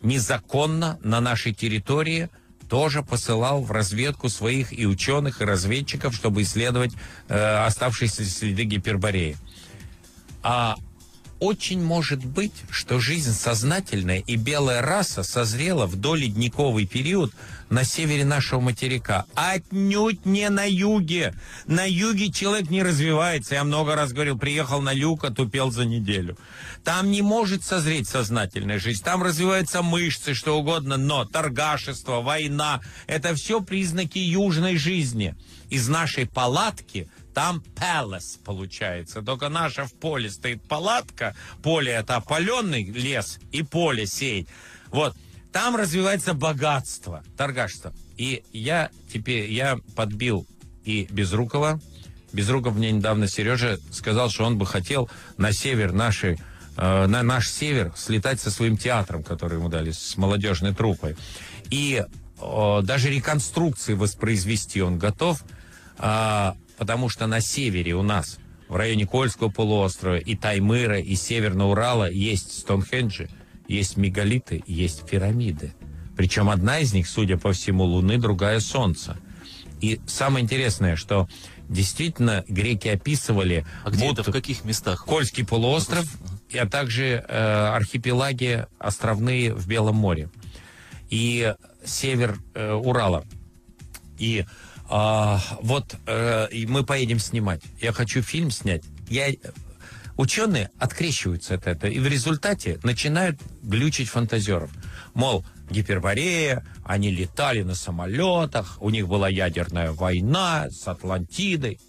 незаконно на нашей территории тоже посылал в разведку своих и ученых, и разведчиков, чтобы исследовать оставшиеся следы Гипербореи. Очень может быть, что жизнь сознательная и белая раса созрела в доледниковый период на севере нашего материка. Отнюдь не на юге. На юге человек не развивается. Я много раз говорил, приехал на юг, отупел за неделю. Там не может созреть сознательная жизнь. Там развиваются мышцы, что угодно, но торгашество, война, это все признаки южной жизни. Из нашей палатки там palace получается. Только наша в поле стоит палатка. Поле – это опаленный лес и поле сеять. Вот. Там развивается богатство, торгашество. И я теперь, я подбил и Безрукова. Безруков мне недавно, Сережа, сказал, что он бы хотел на север нашей, на наш север слетать со своим театром, который ему дали, с молодежной труппой. И даже реконструкции воспроизвести он готов, потому что на севере у нас в районе Кольского полуострова, и Таймыра, и Северного Урала есть Стоунхенджи, есть мегалиты, есть пирамиды. Причем одна из них, судя по всему, Луны, другая — Солнца. И самое интересное, что действительно греки описывали... А где это, в каких местах? Кольский полуостров, а также архипелаги островные в Белом море. И север Урала. И и мы поедем снимать. Я хочу фильм снять. Ученые открещиваются от этого. И в результате начинают глючить фантазеров. Мол, Гиперборея, они летали на самолетах, у них была ядерная война с Атлантидой.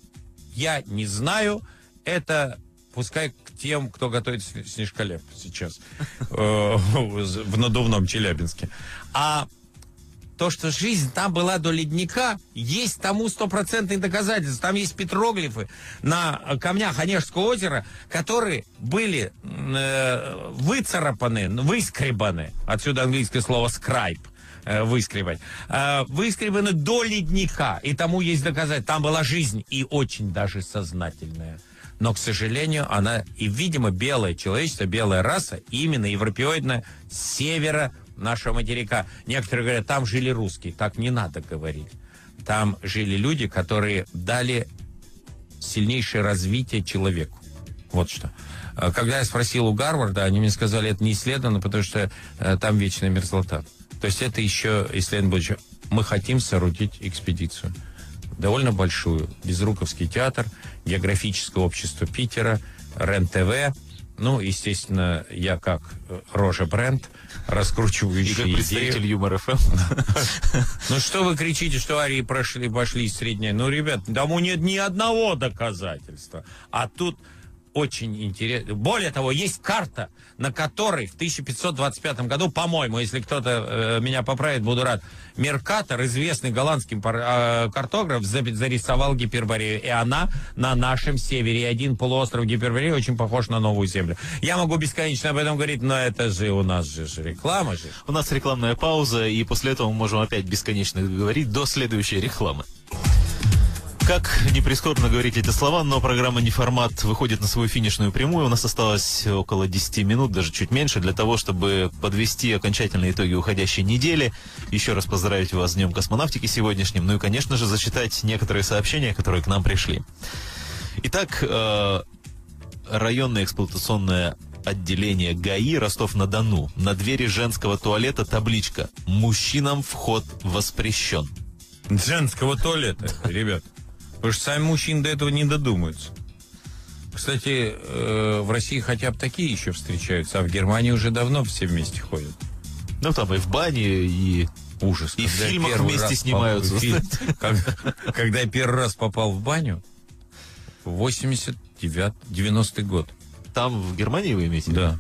Я не знаю, это пускай к тем, кто готовит снежколеп сейчас в надувном Челябинске. А то, что жизнь там была до ледника, есть тому стопроцентные доказательства. Там есть петроглифы на камнях Онежского озера, которые были выцарапаны, выскребаны. Отсюда английское слово «скрайб» — выскребать. Выскребаны до ледника, и тому есть доказательства. Там была жизнь, и очень даже сознательная. Но, к сожалению, она, и, видимо, белое человечество, белая раса, именно европеоидная, с севера нашего материка. Некоторые говорят, там жили русские. Так не надо говорить. Там жили люди, которые дали сильнейшее развитие человеку. Вот что. Когда я спросил у Гарварда, они мне сказали, это не исследовано, потому что там вечная мерзлота. То есть это еще исследовано будущее. Мы хотим соорудить экспедицию. Довольно большую. Безруковский театр, географическое общество Питера, РЕН-ТВ. Ну, естественно, я как Рожа Бренд, раскручивающий идею. И как представитель Юмор.ФМ. Ну, что вы кричите, что арии пошли из средней? Ну, ребят, тому нет ни одного доказательства. А тут очень интересно. Более того, есть карта, на которой в 1525 году, по-моему, если кто-то меня поправит, буду рад, Меркатор, известный голландский картограф, зарисовал Гиперборею. И она на нашем севере. И один полуостров Гипербореи очень похож на Новую Землю. Я могу бесконечно об этом говорить, но это же у нас же реклама же. У нас рекламная пауза, и после этого мы можем опять бесконечно говорить до следующей рекламы. Как не прискорбно говорить эти слова, но программа «Неформат» выходит на свою финишную прямую. У нас осталось около 10 минут, даже чуть меньше, для того, чтобы подвести окончательные итоги уходящей недели. Еще раз поздравить вас с Днем космонавтики сегодняшним. Ну и, конечно же, зачитать некоторые сообщения, которые к нам пришли. Итак, районное эксплуатационное отделение ГАИ Ростов-на-Дону. На двери женского туалета табличка «Мужчинам вход воспрещен». Женского туалета, ребят. Потому что сами мужчины до этого не додумаются. Кстати, в России хотя бы такие еще встречаются, а в Германии уже давно все вместе ходят. Ну, там и в бане, и... Ужас. И в фильмах вместе снимаются. Когда я первый раз попал в баню, 89-90 год. Там, в Германии, вы имеете? Да.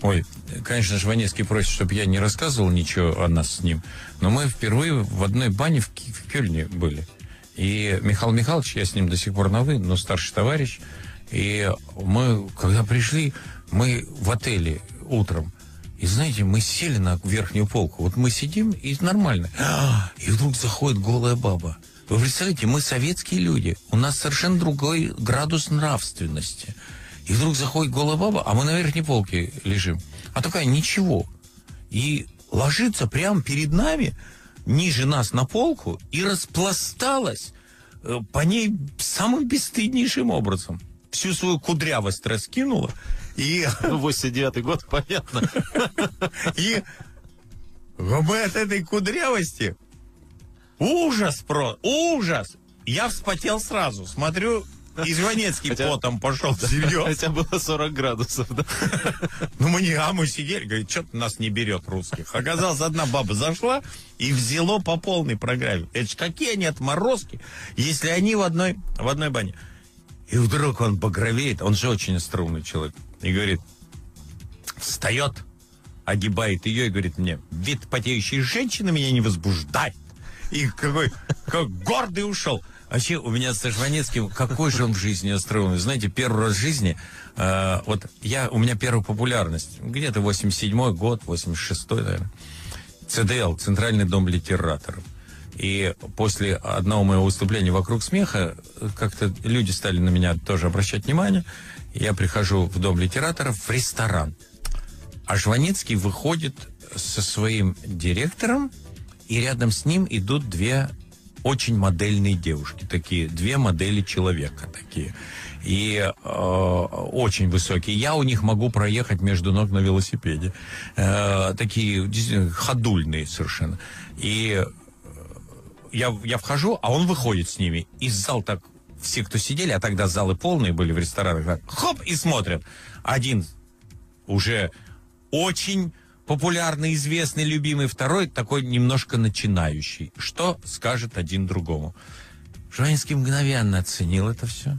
Ой, конечно, Жванецкий просит, чтобы я не рассказывал ничего о нас с ним, но мы впервые в одной бане в Кёльне были. И Михаил Михайлович, я с ним до сих пор на «вы», но старший товарищ. И мы, когда пришли, мы в отеле утром. И знаете, мы сели на верхнюю полку. Вот мы сидим, и нормально. И вдруг заходит голая баба. Вы представляете, мы советские люди. У нас совершенно другой градус нравственности. И вдруг заходит голая баба, а мы на верхней полке лежим. А такая ничего. И ложится прямо перед нами, ниже нас на полку, и распласталась по ней самым бесстыднейшим образом. Всю свою кудрявость раскинула. И... 89-й год, понятно. И мы от этой кудрявости... Ужас просто! Ужас! Я вспотел сразу. Смотрю... И Жванецкий потом пошел. Серьезно. Хотя было 40 градусов, да? Ну, мы сидели, говорит, что-то нас не берет русских. Оказалось, одна баба зашла и взяла по полной программе. Это ж какие они отморозки, если они в одной бане. И вдруг он багровеет, он же очень остроумный человек, и говорит, встает, огибает ее и говорит мне, вид потеющей женщины меня не возбуждает. И какой гордый ушел. Вообще, у меня со Жванецким, какой же он в жизни остроумный. Знаете, первый раз в жизни, у меня первая популярность, где-то 87-й год, 86-й, наверное, ЦДЛ, Центральный дом литераторов. И после одного моего выступления «Вокруг смеха» как-то люди стали на меня тоже обращать внимание. Я прихожу в Дом литераторов, в ресторан. А Жванецкий выходит со своим директором, и рядом с ним идут две очень модельные девушки. Такие две модели человека такие. И очень высокие. Я у них могу проехать между ног на велосипеде. Такие действительно ходульные совершенно. И я вхожу, а он выходит с ними. Из зала так все, кто сидели, а тогда залы полные были в ресторанах, так, хоп, и смотрят. Один уже очень популярный, известный, любимый, второй такой немножко начинающий. Что скажет один другому? Жванецкий мгновенно оценил это все.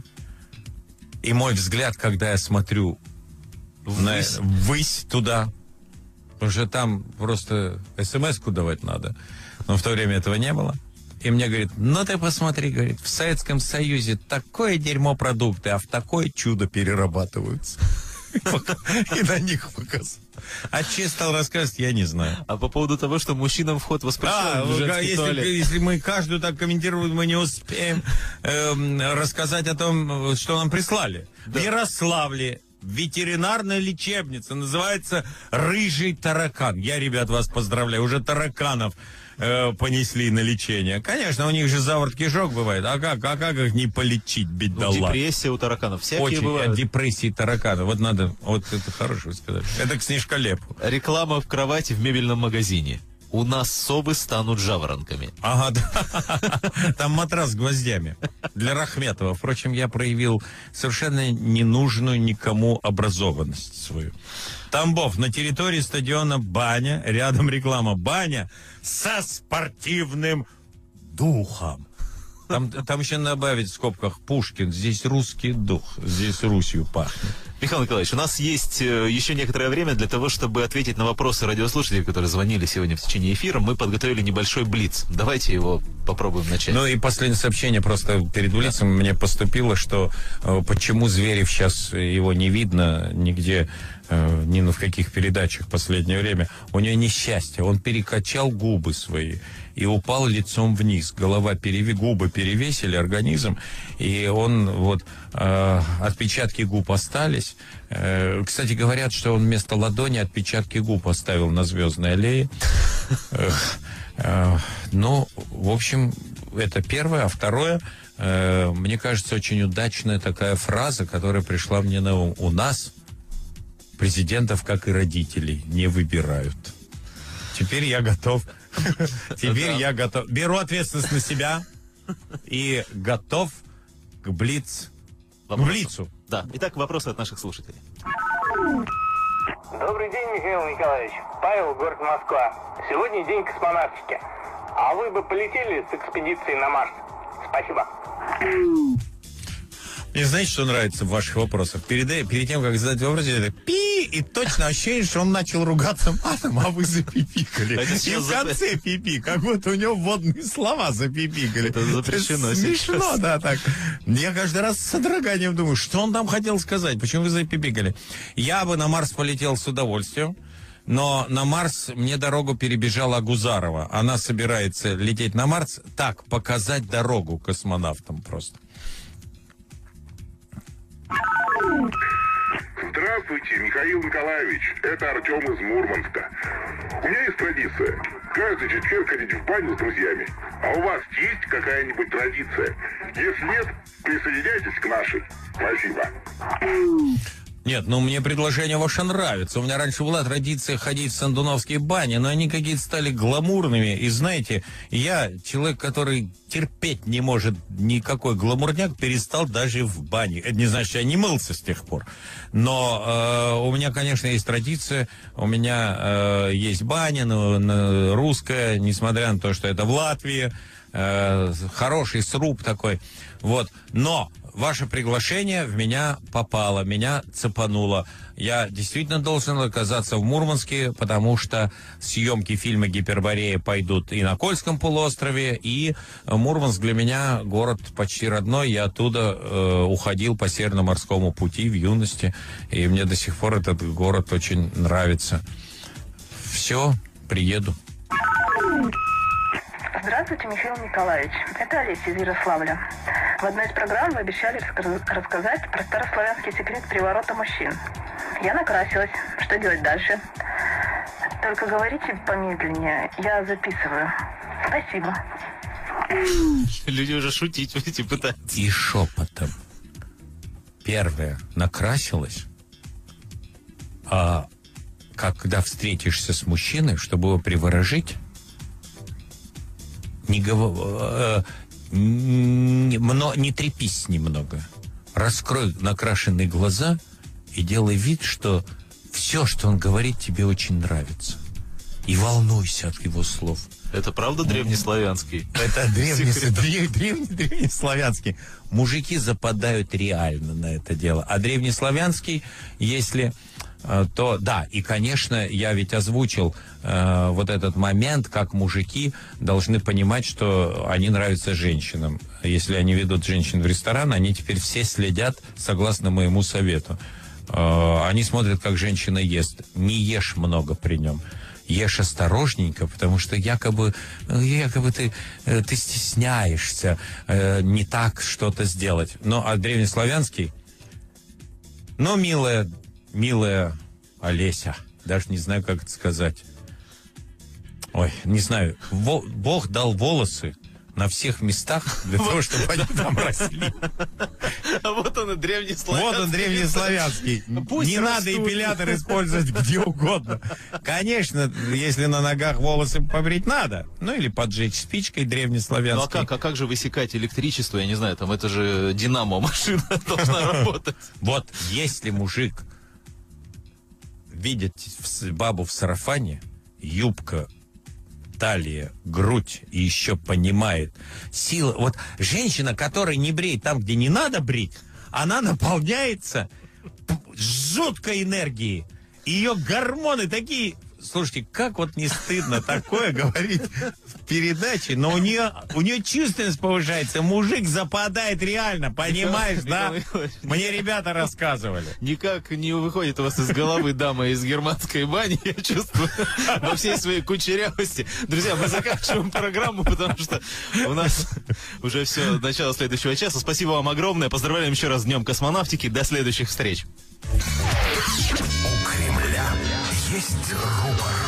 И мой взгляд, когда я смотрю ввысь туда, потому что там просто смс-ку давать надо, но в то время этого не было. И мне говорит, ну ты посмотри, говорит, в Советском Союзе такое дерьмо продукты, а в такое чудо перерабатываются. И на них показывают. А че стал рассказывать, я не знаю. А по поводу того, что мужчинам вход воспрещен в женский туалет. Если мы каждую так комментируем, мы не успеем рассказать о том, что нам прислали. В Ярославле ветеринарная лечебница называется «Рыжий таракан». Я, ребят, вас поздравляю, уже тараканов понесли на лечение. Конечно, у них же заворот-кишок бывает. А как их не полечить, бедолага? Ну, депрессия у тараканов. Всякие очень бывают. Депрессии тараканов. Вот надо, вот это хорошо сказать. Это к Снежколепу. Реклама в кровати в мебельном магазине. У нас совы станут жаворонками. Ага, да. Там матрас с гвоздями. Для Рахметова. Впрочем, я проявил совершенно ненужную никому образованность свою. Тамбов. На территории стадиона баня. Рядом реклама. Баня со спортивным духом. Там еще добавить в скобках Пушкин. Здесь русский дух. Здесь Русью пахнет. Михаил Николаевич, у нас есть еще некоторое время для того, чтобы ответить на вопросы радиослушателей, которые звонили сегодня в течение эфира. Мы подготовили небольшой блиц. Давайте его попробуем начать. Ну и последнее сообщение просто перед блицем мне поступило, что почему Зверев сейчас его не видно нигде, ни в каких передачах в последнее время. У него несчастье. Он перекачал губы свои и упал лицом вниз. Губы перевесили организм, и он вот... Отпечатки губ остались. Кстати, говорят, что он вместо ладони отпечатки губ оставил на Звездной аллее. Ну, в общем, это первое. А второе, мне кажется, очень удачная такая фраза, которая пришла мне на ум. У нас президентов, как и родителей, не выбирают. Теперь я готов. Теперь я готов. Беру ответственность на себя и готов к блицу. Да. Итак, вопросы от наших слушателей. Добрый день, Михаил Николаевич. Павел, город Москва. Сегодня день космонавтики. А вы бы полетели с экспедицией на Марс? Спасибо. Мне знаете, что нравится в ваших вопросах? Перед тем, как задать вопрос, я так пи, и точно ощущение, что он начал ругаться матом, а вы запипикали. И в конце пипи, как будто у него вводные слова запипикали. Это запрещено. Это смешно, сейчас. Да, так. Я каждый раз с содроганием думаю, что он там хотел сказать, почему вы запипикали. Я бы на Марс полетел с удовольствием. Но на Марс мне дорогу перебежала Агузарова. Она собирается лететь на Марс. Так, показать дорогу космонавтам просто. Здравствуйте, Михаил Николаевич. Это Артем из Мурманска. У меня есть традиция. Каждый четверг ходить в баню с друзьями. А у вас есть какая-нибудь традиция? Если нет, присоединяйтесь к нашей. Спасибо. Нет, ну мне предложение ваше нравится. У меня раньше была традиция ходить в сандуновские бани, но они какие-то стали гламурными. И знаете, я, человек, который терпеть не может никакой гламурняк, перестал даже в бане. Это не значит, что я не мылся с тех пор. Но у меня, конечно, есть традиция. У меня есть баня, но русская, несмотря на то, что это в Латвии. Хороший сруб такой. Вот. Но... Ваше приглашение в меня попало, меня цепануло. Я действительно должен оказаться в Мурманске, потому что съемки фильма «Гиперборея» пойдут и на Кольском полуострове, и Мурманск для меня город почти родной. Я оттуда уходил по Северно-морскому пути в юности, и мне до сих пор этот город очень нравится. Все, приеду. Здравствуйте, Михаил Николаевич. Это Олеся из Ярославля. В одной из программ вы обещали рассказать про старославянский секрет приворота мужчин. Я накрасилась. Что делать дальше? Только говорите помедленнее. Я записываю. Спасибо. Люди уже шутить эти пытаются. И шепотом. Первое. Накрасилась. А когда встретишься с мужчиной, чтобы его приворожить, не трепись немного. Раскрой накрашенные глаза и делай вид, что все, что он говорит, тебе очень нравится. И волнуйся от его слов. Это правда древнеславянский? Это древнеславянский. Мужики западают реально на это дело. А древнеславянский, если... то да, и, конечно, я ведь озвучил вот этот момент, как мужики должны понимать, что они нравятся женщинам. Если они ведут женщин в ресторан, они теперь все следят, согласно моему совету. Они смотрят, как женщина ест. Не ешь много при нем. Ешь осторожненько, потому что якобы ты стесняешься не так что-то сделать. Ну, а древнеславянский? Но, милая Олеся, даже не знаю, как это сказать. Ой, не знаю. Бог дал волосы на всех местах для того, чтобы они там росли. А вот он и древнеславянский. Не надо эпилятор использовать где угодно. Конечно, если на ногах волосы побрить надо. Ну или поджечь спичкой древнеславянской. Ну а как же высекать электричество? Я не знаю, там это же динамо машина должна работать. Вот если мужик видит бабу в сарафане, юбка, талия, грудь, и еще понимает сила. Вот женщина, которая не бреет там, где не надо брить, она наполняется жуткой энергией. Ее гормоны такие... Слушайте, как вот не стыдно такое говорить в передаче, но у нее чувственность повышается, мужик западает реально, понимаешь, да? Мне ребята рассказывали. Никак не выходит у вас из головы дама из германской бани, я чувствую, во всей своей кучерявости. Друзья, мы заканчиваем программу, потому что у нас уже все, начало следующего часа. Спасибо вам огромное, поздравляем еще раз с Днем космонавтики, до следующих встреч. У Кремля есть рупор.